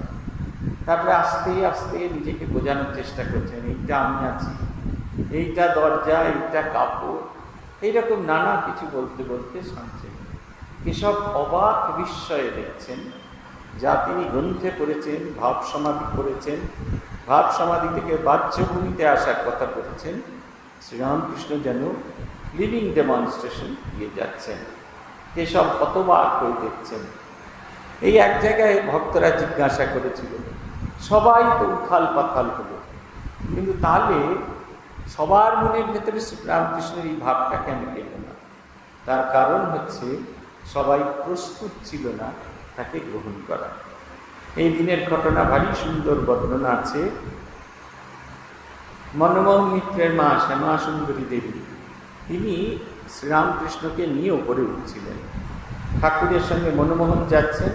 তারপরে আস্তে আস্তে নিজেকে বোঝানোর চেষ্টা করছেন, এইটা আমি আছি, এইটা দরজা, এইটা কাপড়, এইরকম নানা কিছু বলতে বলতে শুনছেন। এসব অবাক বিস্ময়ে দেখছেন, যা তিনি গ্রন্থে পড়েছেন, ভাব সমাধি করেছেন, ভাব সমাধি থেকে বাহ্যভূমিতে আসার কথা বলেছেন। শ্রীরামকৃষ্ণ যেন লিভিং ডেমনস্ট্রেশন দিয়ে যাচ্ছেন। এসব হতবাক হয়ে দেখছেন। এই এক জায়গায় ভক্তরা জিজ্ঞাসা করেছিল, সবাই তো উথাল পাথাল হল, কিন্তু তাহলে সবার মনের ভেতরে শ্রীরামকৃষ্ণের এই ভাবটা কেন গেল না? তার কারণ হচ্ছে সবাই প্রস্তুত ছিল না তাকে গ্রহণ করা। এই দিনের ঘটনা ভারী সুন্দর বর্ণনা আছে। মনমোহন মিত্রের মা শ্যামা সুন্দরী দেবী, তিনি শ্রীরামকৃষ্ণকে নিয়ে উপরে উঠছিলেন। ঠাকুরের সঙ্গে মনমোহন যাচ্ছেন,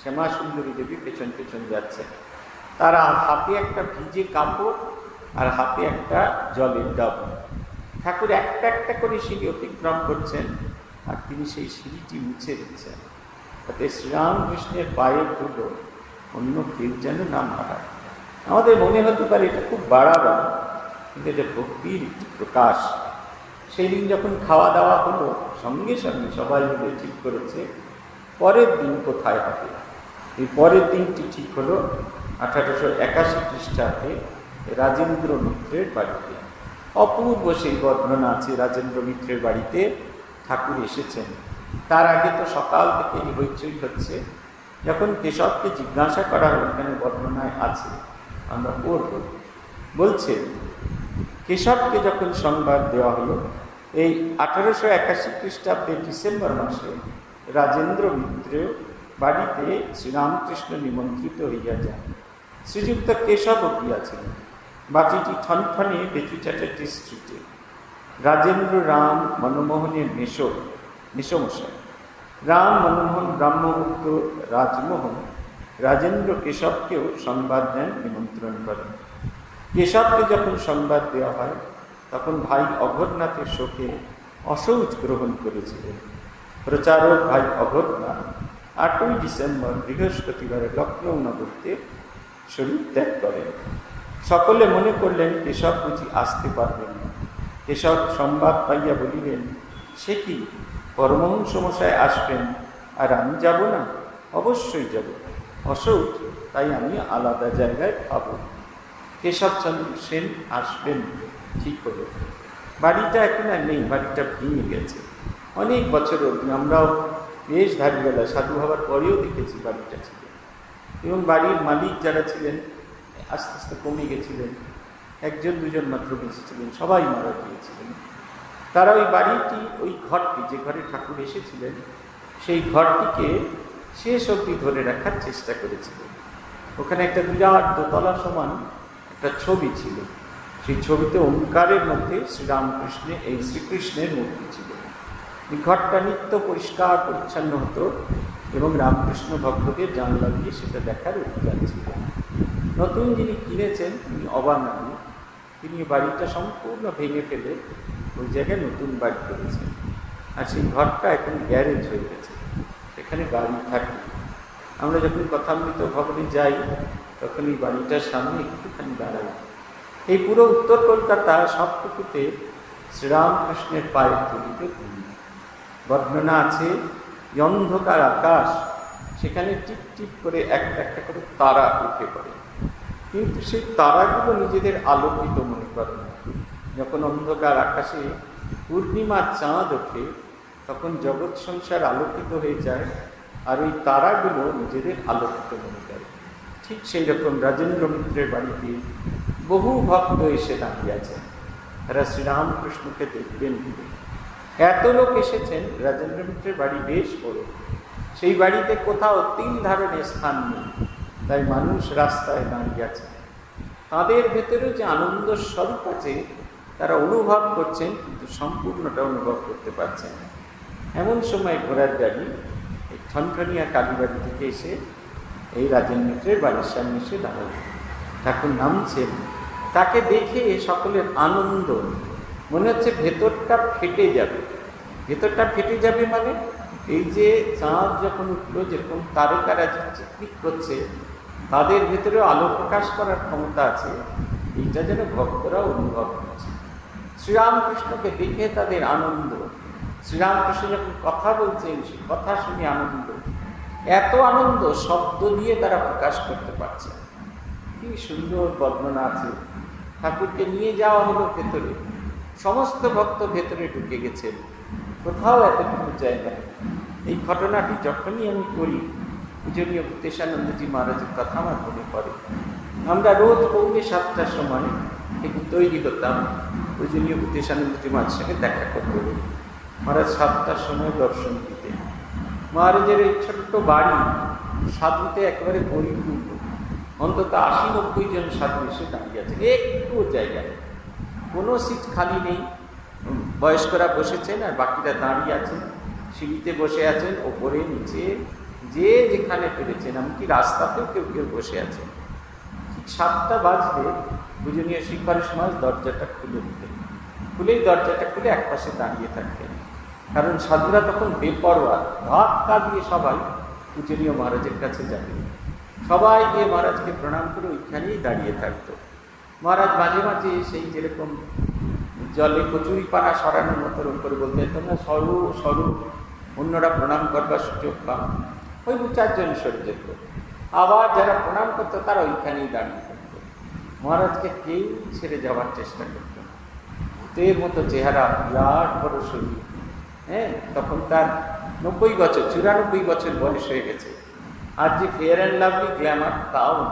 শ্যামা সুন্দরী দেবী পেছন পেছন যাচ্ছেন। তারা হাতে একটা ভিজে কাপড় আর হাতে একটা জলের ডাবু। ঠাকুর একটা একটা করে সিঁড়ি অতিক্রম করছেন, আর তিনি সেই সিঁড়িটি মুছে দিচ্ছেন, তাতে শ্রীরামকৃষ্ণের পায়ের ধুলো অন্য কেউ যেন না মারায়। আমাদের মনে হতে পারে এটা খুব বাড়াবাড়, কিন্তু এটা ভক্তির একটি প্রকাশ। সেই দিন যখন খাওয়া দাওয়া হলো, সঙ্গে সঙ্গে সবাই মিলে ঠিক করেছে পরের দিন কোথায় হবে। এই পরের দিনটি ঠিক হলো 1881 খ্রিস্টাব্দে রাজেন্দ্র মিত্রের বাড়িতে। অপূর্ব সেই বর্ণনা আছে, রাজেন্দ্র মিত্রের বাড়িতে ঠাকুর এসেছেন। তার আগে তো সকাল থেকে হইচই হচ্ছে। যখন কেশবকে জিজ্ঞাসা করা হল, এখানে বর্ণনায় আছে, আমরা পড়ব। বলছে কেশবকে যখন সংবাদ দেওয়া হলো, এই 1881 খ্রিস্টাব্দে ডিসেম্বর মাসে রাজেন্দ্র মিত্রের বাড়িতে শ্রীরামকৃষ্ণ নিমন্ত্রিত হইয়া যান। শ্রীযুক্ত কেশবও গিয়াছিলেন। বাটিটি ঠনঠনে বেচু চ্যাটার্জি স্ট্রিটে। রাজেন্দ্র রাম মনমোহনের মেষমশাই। রাম মনমোহন, ব্রাহ্মভক্ত রাজমোহন রাজেন্দ্র কেশবকেও সংবাদ দেন, নিমন্ত্রণ করেন। কেশবকে যখন সংবাদ দেওয়া হয়, তখন ভাই অঘরনাথের শোকে অশৌচ গ্রহণ করেছিলেন। প্রচারক ভাই অঘরনাথ 8ই ডিসেম্বর বৃহস্পতিবারে লখনৌ নগরীতে শরীর ত্যাগ করেন। সকলে মনে করলেন কেশব বুঝি আসতে পারবেন না। কেশব সংবাদ পাইয়া বলিলেন, সে কি, পরমহংস মশায় আসবেন আর আমি যাব না? অবশ্যই যাব, অশৌচ, তাই আমি আলাদা জায়গায় খাব। কেশবচন্দ্র সেন আসবেন ঠিক হল। বাড়িটা এখন আর নেই, বাড়িটা ভেঙে গেছে। অনেক বছর অবধি আমরাও বেশ ধারবেলা সাধু হওয়ার পরেও দেখেছি বাড়িটা ছিল, এবং বাড়ির মালিক যারা ছিলেন আস্তে আস্তে কমে গেছিলেন, একজন দুজন মাত্র বেঁচে ছিলেন, সবাই মারা গিয়েছিলেন। তারা ওই বাড়িটি, ওই ঘরটি যে ঘরে ঠাকুর এসেছিলেন সেই ঘরটিকে শেষ অবধি ধরে রাখার চেষ্টা করেছিলেন। ওখানে একটা বিরাট দোতলা সমান একটা ছবি ছিল, সেই ছবিতে ওমকারের মধ্যে শ্রীরামকৃষ্ণের এই শ্রীকৃষ্ণের মূর্তি ছিল। ঘরটা নিত্য পরিষ্কার পরিচ্ছন্ন হতো এবং রামকৃষ্ণ ভক্তদের জানলা দিয়ে সেটা দেখার অধিকার ছিল। নতুন যিনি কিনেছেন তিনি অবাঙালি, তিনি বাড়িটা সম্পূর্ণ ভেঙে ফেলে ওই জায়গায় নতুন বাড়ি করেছেন, আর সেই ঘরটা এখন গ্যারেজ হয়ে গেছে, সেখানে গাড়ি থাকে। আমরা যখন কথামৃত ভবনে যাই তখন এই বাড়িটার সামনে একটুখানি দাঁড়াই। এই পুরো উত্তর কলকাতা সবটুকুতে শ্রীরামকৃষ্ণের পায়ের তুলিতে বর্ণনা আছে, অন্ধকার আকাশ সেখানে টিপ টিপ করে একটা একটা করে তারা উঠে পড়ে, কিন্তু সেই তারাগুলো নিজেদের আলোকিত মনে করে না। যখন অন্ধকার আকাশে পূর্ণিমার চাঁদ ওঠে তখন জগৎ সংসার আলোকিত হয়ে যায়, আর ওই তারাগুলো নিজেদের আলোকিত মনে করে। ঠিক সেই রকম রাজেন্দ্র মিত্রের বাড়িতে বহু ভক্ত এসে দাঁড়িয়ে আছেন, তারা শ্রীরামকৃষ্ণকে দেখবেন। এত লোক এসেছেন, রাজেন্দ্র মিত্রের বাড়ি বেশ বড়, সেই বাড়িতে কোথাও তিন ধারণের স্থান নেই, তাই মানুষ রাস্তায় দাঁড়িয়ে আছে। তাদের ভেতরেও যে আনন্দ স্বরূপ আছে তারা অনুভব করছেন, কিন্তু সম্পূর্ণটা অনুভব করতে পারছেন না। এমন সময় ঘোড়ার গাড়ি এই ঠনঠনিয়া কালীবাড়ি থেকে এসে এই রাজেন্দ্র মিত্রের বাড়ির সামনে এসে দাঁড়াল। ঠাকুর নামছেন, তাকে দেখে সকলের আনন্দ, মনে হচ্ছে ভেতরটা ফেটে যাবে। ভেতরটা ফেটে যাবে মানে এই যে চাঁদ যখন উঠল, যেরকম তারকারা চিকচিক করছে, তাদের ভেতরেও আলো প্রকাশ করার ক্ষমতা আছে, এইটা যেন ভক্তরা অনুভব করছে। শ্রীরামকৃষ্ণকে দেখে তাদের আনন্দ, শ্রীরামকৃষ্ণ যখন কথা বলছেন সে কথা শুনে আনন্দ, এত আনন্দ শব্দ দিয়ে তারা প্রকাশ করতে পারছে। কি সুন্দর বর্ণনা আছে, ঠাকুরকে নিয়ে যাওয়া হলো ভেতরে, সমস্ত ভক্ত ভেতরে ঢুকে গেছেন, কোথাও এতটুকু জায়গা। এই ঘটনাটি যখনই আমি করি পূজনীয় ভূতেশানন্দজি মহারাজের কথা আমার মনে পড়ে। আমরা রোজ 6:45 সময় একটু তৈরি হতাম পূজনীয় ভূতেশানন্দজি মহারাজের সঙ্গে দেখা করতে। মহারাজ 7টার সময় দর্শন দিতে। মহারাজের এই ছোট্ট বাড়ি সাধুতে একেবারে পরিপূর্ণ, অন্তত 80-90 জন সাধু এসে দাঁড়িয়ে আছে, একটু জায়গা, কোনো সিট খালি নেই। বয়স্করা বসেছেন আর বাকিরা দাঁড়িয়ে আছেন, সিঁড়িতে বসে আছেন, ওপরে নিচে যে যেখানে পেরেছেন, এমনকি রাস্তাতেও কেউ কেউ বসে আছেন। ঠিক 7টা বাজলে পূজনীয় শিখরেশ মহারাজ দরজাটা খুলে দিতেন, খুলেই দরজাটা খুলে একপাশে দাঁড়িয়ে থাকতেন, কারণ সাধুরা তখন বেপরোয়া, ধাক্কা দিয়ে সবাই পূজনীয় মহারাজের কাছে যাবেন। সবাই গিয়ে মহারাজকে প্রণাম করে ওইখানেই দাঁড়িয়ে থাকতো। মহারাজ মাঝে মাঝে সেই যেরকম জলে কচুরি পানা সরানোর মতোর করে বলতেন, তোমরা সরু সরু, অন্যরা প্রণাম করবার সুযোগ পান। ওই 2-4 জন সরে যেত, আবার যারা প্রণাম করতো তারা ওইখানেই দাঁড়িয়ে থাকতো। মহারাজকে কেউ ছেড়ে যাওয়ার চেষ্টা করতো না। ভূতের মতো চেহারা, বিরাট বড় শরীর, হ্যাঁ তখন তার 94 বছর বয়স হয়ে গেছে, আর যে ফেয়ার অ্যান্ড লাভলি গ্ল্যামার তাও না,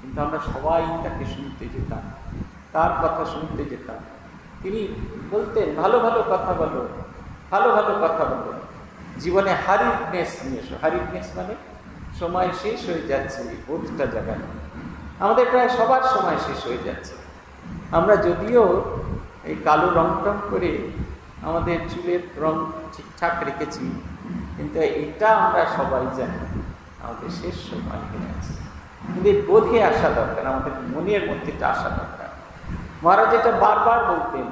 কিন্তু আমরা সবাই তাকে শুনতে যেতাম, তার কথা শুনতে যেতাম। তিনি বলতেন, ভালো ভালো কথা বলো, ভালো ভালো কথা বলো, জীবনে হারিডনেস নিয়ে এসো। হারিডনেস মানে সময় শেষ হয়ে যাচ্ছে, বোধটা জাগানো। আমাদের প্রায় সবার সময় শেষ হয়ে যাচ্ছে। আমরা যদিও এই কালো রং টং করে আমাদের চুলের রং ঠিকঠাক রেখেছি, কিন্তু এটা আমরা সবাই জানি আমাদের শেষ সময় হয়ে আছে, কিন্তু বোধে আসা দরকার, আমাদের মনের মধ্যে এটা আসা দরকার। মহারাজ এটা বারবার বলতেন,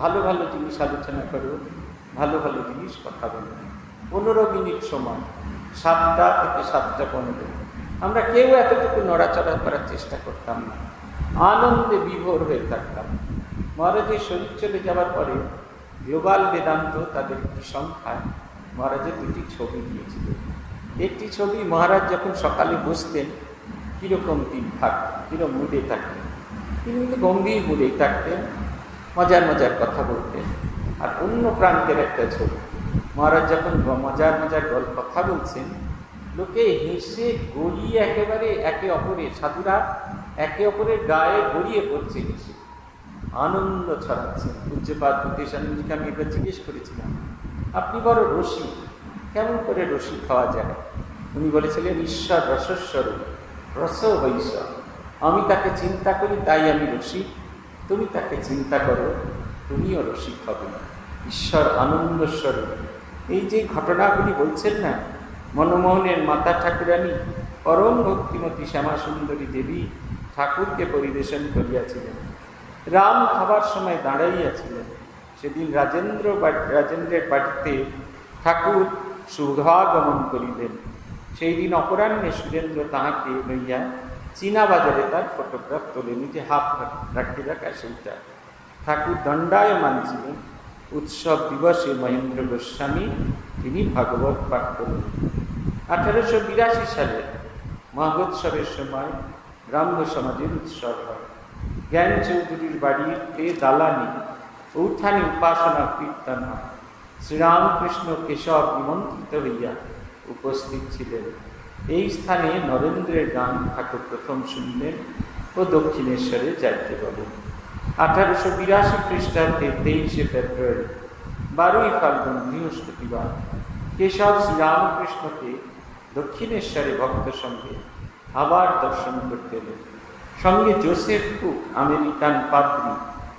ভালো ভালো জিনিস আলোচনা করো, ভালো ভালো জিনিস কথা বলো। 15 মিনিট সময়, 7টা থেকে 7:15, আমরা কেউ এতটুকু নড়াচড়া করার চেষ্টা করতাম না, আনন্দে বিভোর হয়ে থাকতাম। মহারাজের শরীর চলে যাওয়ার পরে গ্লোবাল বেদান্ত তাদের একটি সংখ্যায় মহারাজের 2টি ছবি দিয়েছিল। একটি ছবি মহারাজ যখন সকালে বসতেন কীরকম দিন থাকতেন, কীরকম মুডে থাকতেন, তিনি কিন্তু গম্ভীর মুডেই থাকতেন, মজার মজার কথা বলতেন। আর অন্য প্রান্তের একটা ছবি মহারাজ যখন মজার মজার কথা বলছেন, লোকে হেসে গড়িয়ে একেবারে একে অপরে, সাধুরা একে অপরের গায়ে গড়িয়ে পড়ছে, হেসে আনন্দ ছড়াচ্ছেন। পূজ্যপাদ বুদ্ধেশানন্দজিকে আমি একবার জিজ্ঞেস করেছিলাম, আপনি বড় রসিক, কেমন করে রসিক খাওয়া যায়? উনি বলেছিলেন, ঈশ্বর রসস্বরূপ, রস বৈশ্বর, আমি তাকে চিন্তা করি তাই আমি রসিক, তুমি তাকে চিন্তা করো তুমিও রসিক হবে। ঈশ্বর আনন্দস্বরূপ। এই যে ঘটনাগুলি বলছেন না, মনমোহনের মাতা ঠাকুরানী পরম ভক্তিমতী শ্যামা সুন্দরী দেবী ঠাকুরকে পরিবেশন করিয়াছিলেন। রাম খাবার সময় দাঁড়াইয়াছিলেন। সেদিন রাজেন্দ্রের বাড়িতে ঠাকুর শুভাগমন করিলেন। সেই দিন অপরাহ্নে সুরেন্দ্র তাহাকে লইয়া চীনা বাজারে তার ফটোগ্রাফ তোলেন, যে হাফ রাখি রাখা সেইটা। ঠাকুর দণ্ডায়মান ছিলেন। উৎসব দিবসে মহেন্দ্র গোস্বামী তিনি ভাগবত পাঠ করেন। 1882 সালে মহোৎসবের সময় ব্রাহ্ম সমাজের উৎসব হয়। জ্ঞান চৌধুরীর বাড়িতে দালানি উঠানে উপাসনা কীর্তন হয়। শ্রীরামকৃষ্ণ কেশব নিমন্ত্রিত হইয়া উপস্থিত ছিলেন। এই স্থানে নরেন্দ্রের গান ঠাকুর প্রথম শুনলেন ও দক্ষিণেশ্বরে যাইতে বলেন। 1882 খ্রিস্টাব্দে 23শে ফেব্রুয়ারি 12ই ফাল্গুন বৃহস্পতিবার কেশব শ্রীরামকৃষ্ণকে দক্ষিণেশ্বরে ভক্ত সঙ্গে আবার দর্শন করতে এলেন। সঙ্গে জোসেফ কুক আমেরিকান পাদ্রী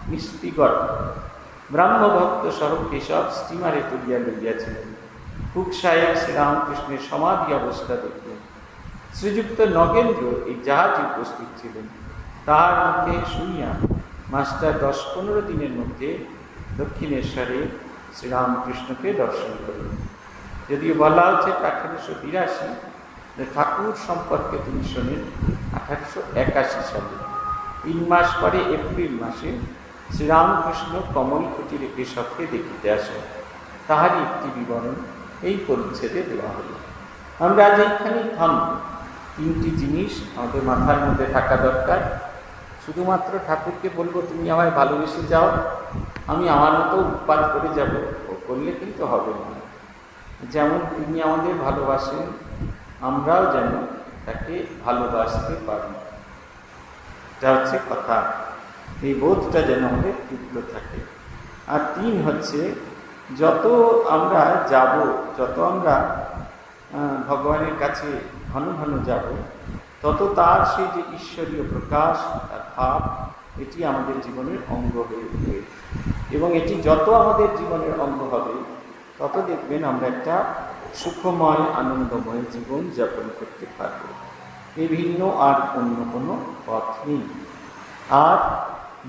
মিস্তিগড় ব্রাহ্মভক্ত সহ কেশব স্টিমারে তুলিয়া লইয়াছিলেন। কুক সাহেব শ্রীরামকৃষ্ণের সমাধি অবস্থা দেখলেন। শ্রীযুক্ত নগেন্দ্র এই জাহাজে উপস্থিত ছিলেন। তাহার মুখে শুনিয়া মাস্টার 10-15 দিনের মধ্যে দক্ষিণেশ্বরে শ্রীরামকৃষ্ণকে দর্শন করলেন। যদিও বলা হচ্ছে 1882, ঠাকুর সম্পর্কে তিনি শোনেন 1881 সালে। 3 মাস পরে এপ্রিল মাসে শ্রীরামকৃষ্ণ কমল কুটিরে কেশবকে দেখিতে আসেন। তাহারই একটি বিবরণ এই পরিচ্ছেদে দেওয়া হল। আমরা আজ এইখানেই থামব। 3টি জিনিস আমাদের মাথার মধ্যে থাকা দরকার। শুধুমাত্র ঠাকুরকে বলবো তুমি আমায় ভালোবেসে যাও, আমি আমার মতো উৎপাদ করে যাব, ও করলে কিন্তু হবে না। যেমন তিনি আমাদের ভালোবাসেন, আমরাও যেন তাকে ভালোবাসতে পারি। এটা হচ্ছে কথা। এই বোধটা যেন আমাদের তীব্র থাকে। আর 3 হচ্ছে, যত আমরা যাব, যত আমরা ভগবানের কাছে ঘন ঘন যাব, তত তার সেই যে ঈশ্বরীয় প্রকাশ, তার ভাব, এটি আমাদের জীবনের অঙ্গ হয়ে উঠবে। এবং এটি যত আমাদের জীবনের অঙ্গ হবে, তত দেখবেন আমরা একটা সুখময় আনন্দময় জীবন যাপন করতে পারব। এ ভিন্ন আর অন্য কোনো পথ নেই। আর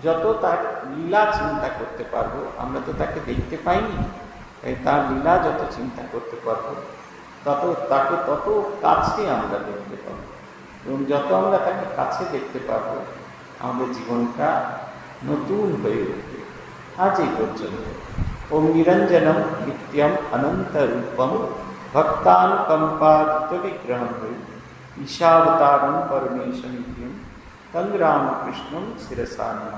যত তার লীলা চিন্তা করতে পারবো, আমরা তো তাকে দেখতে পাইনি, তাই তার লীলা যত চিন্তা করতে পারবো, তাকে তত কাছে আমরা দেখতে পারবো। এবং যত আমরা তাকে কাছে দেখতে পারবো, আমাদের জীবনটা নতুন হয়ে উঠবে। আজ এই পর্যন্ত। ওম নিরঞ্জনম নিত্যম অনন্তরূপম ভক্তানুকম্পাদিত বিগ্রহম ঈশাবতারম পরমেশমিত্যং তং রামকৃষ্ণং শিরসা নমামি।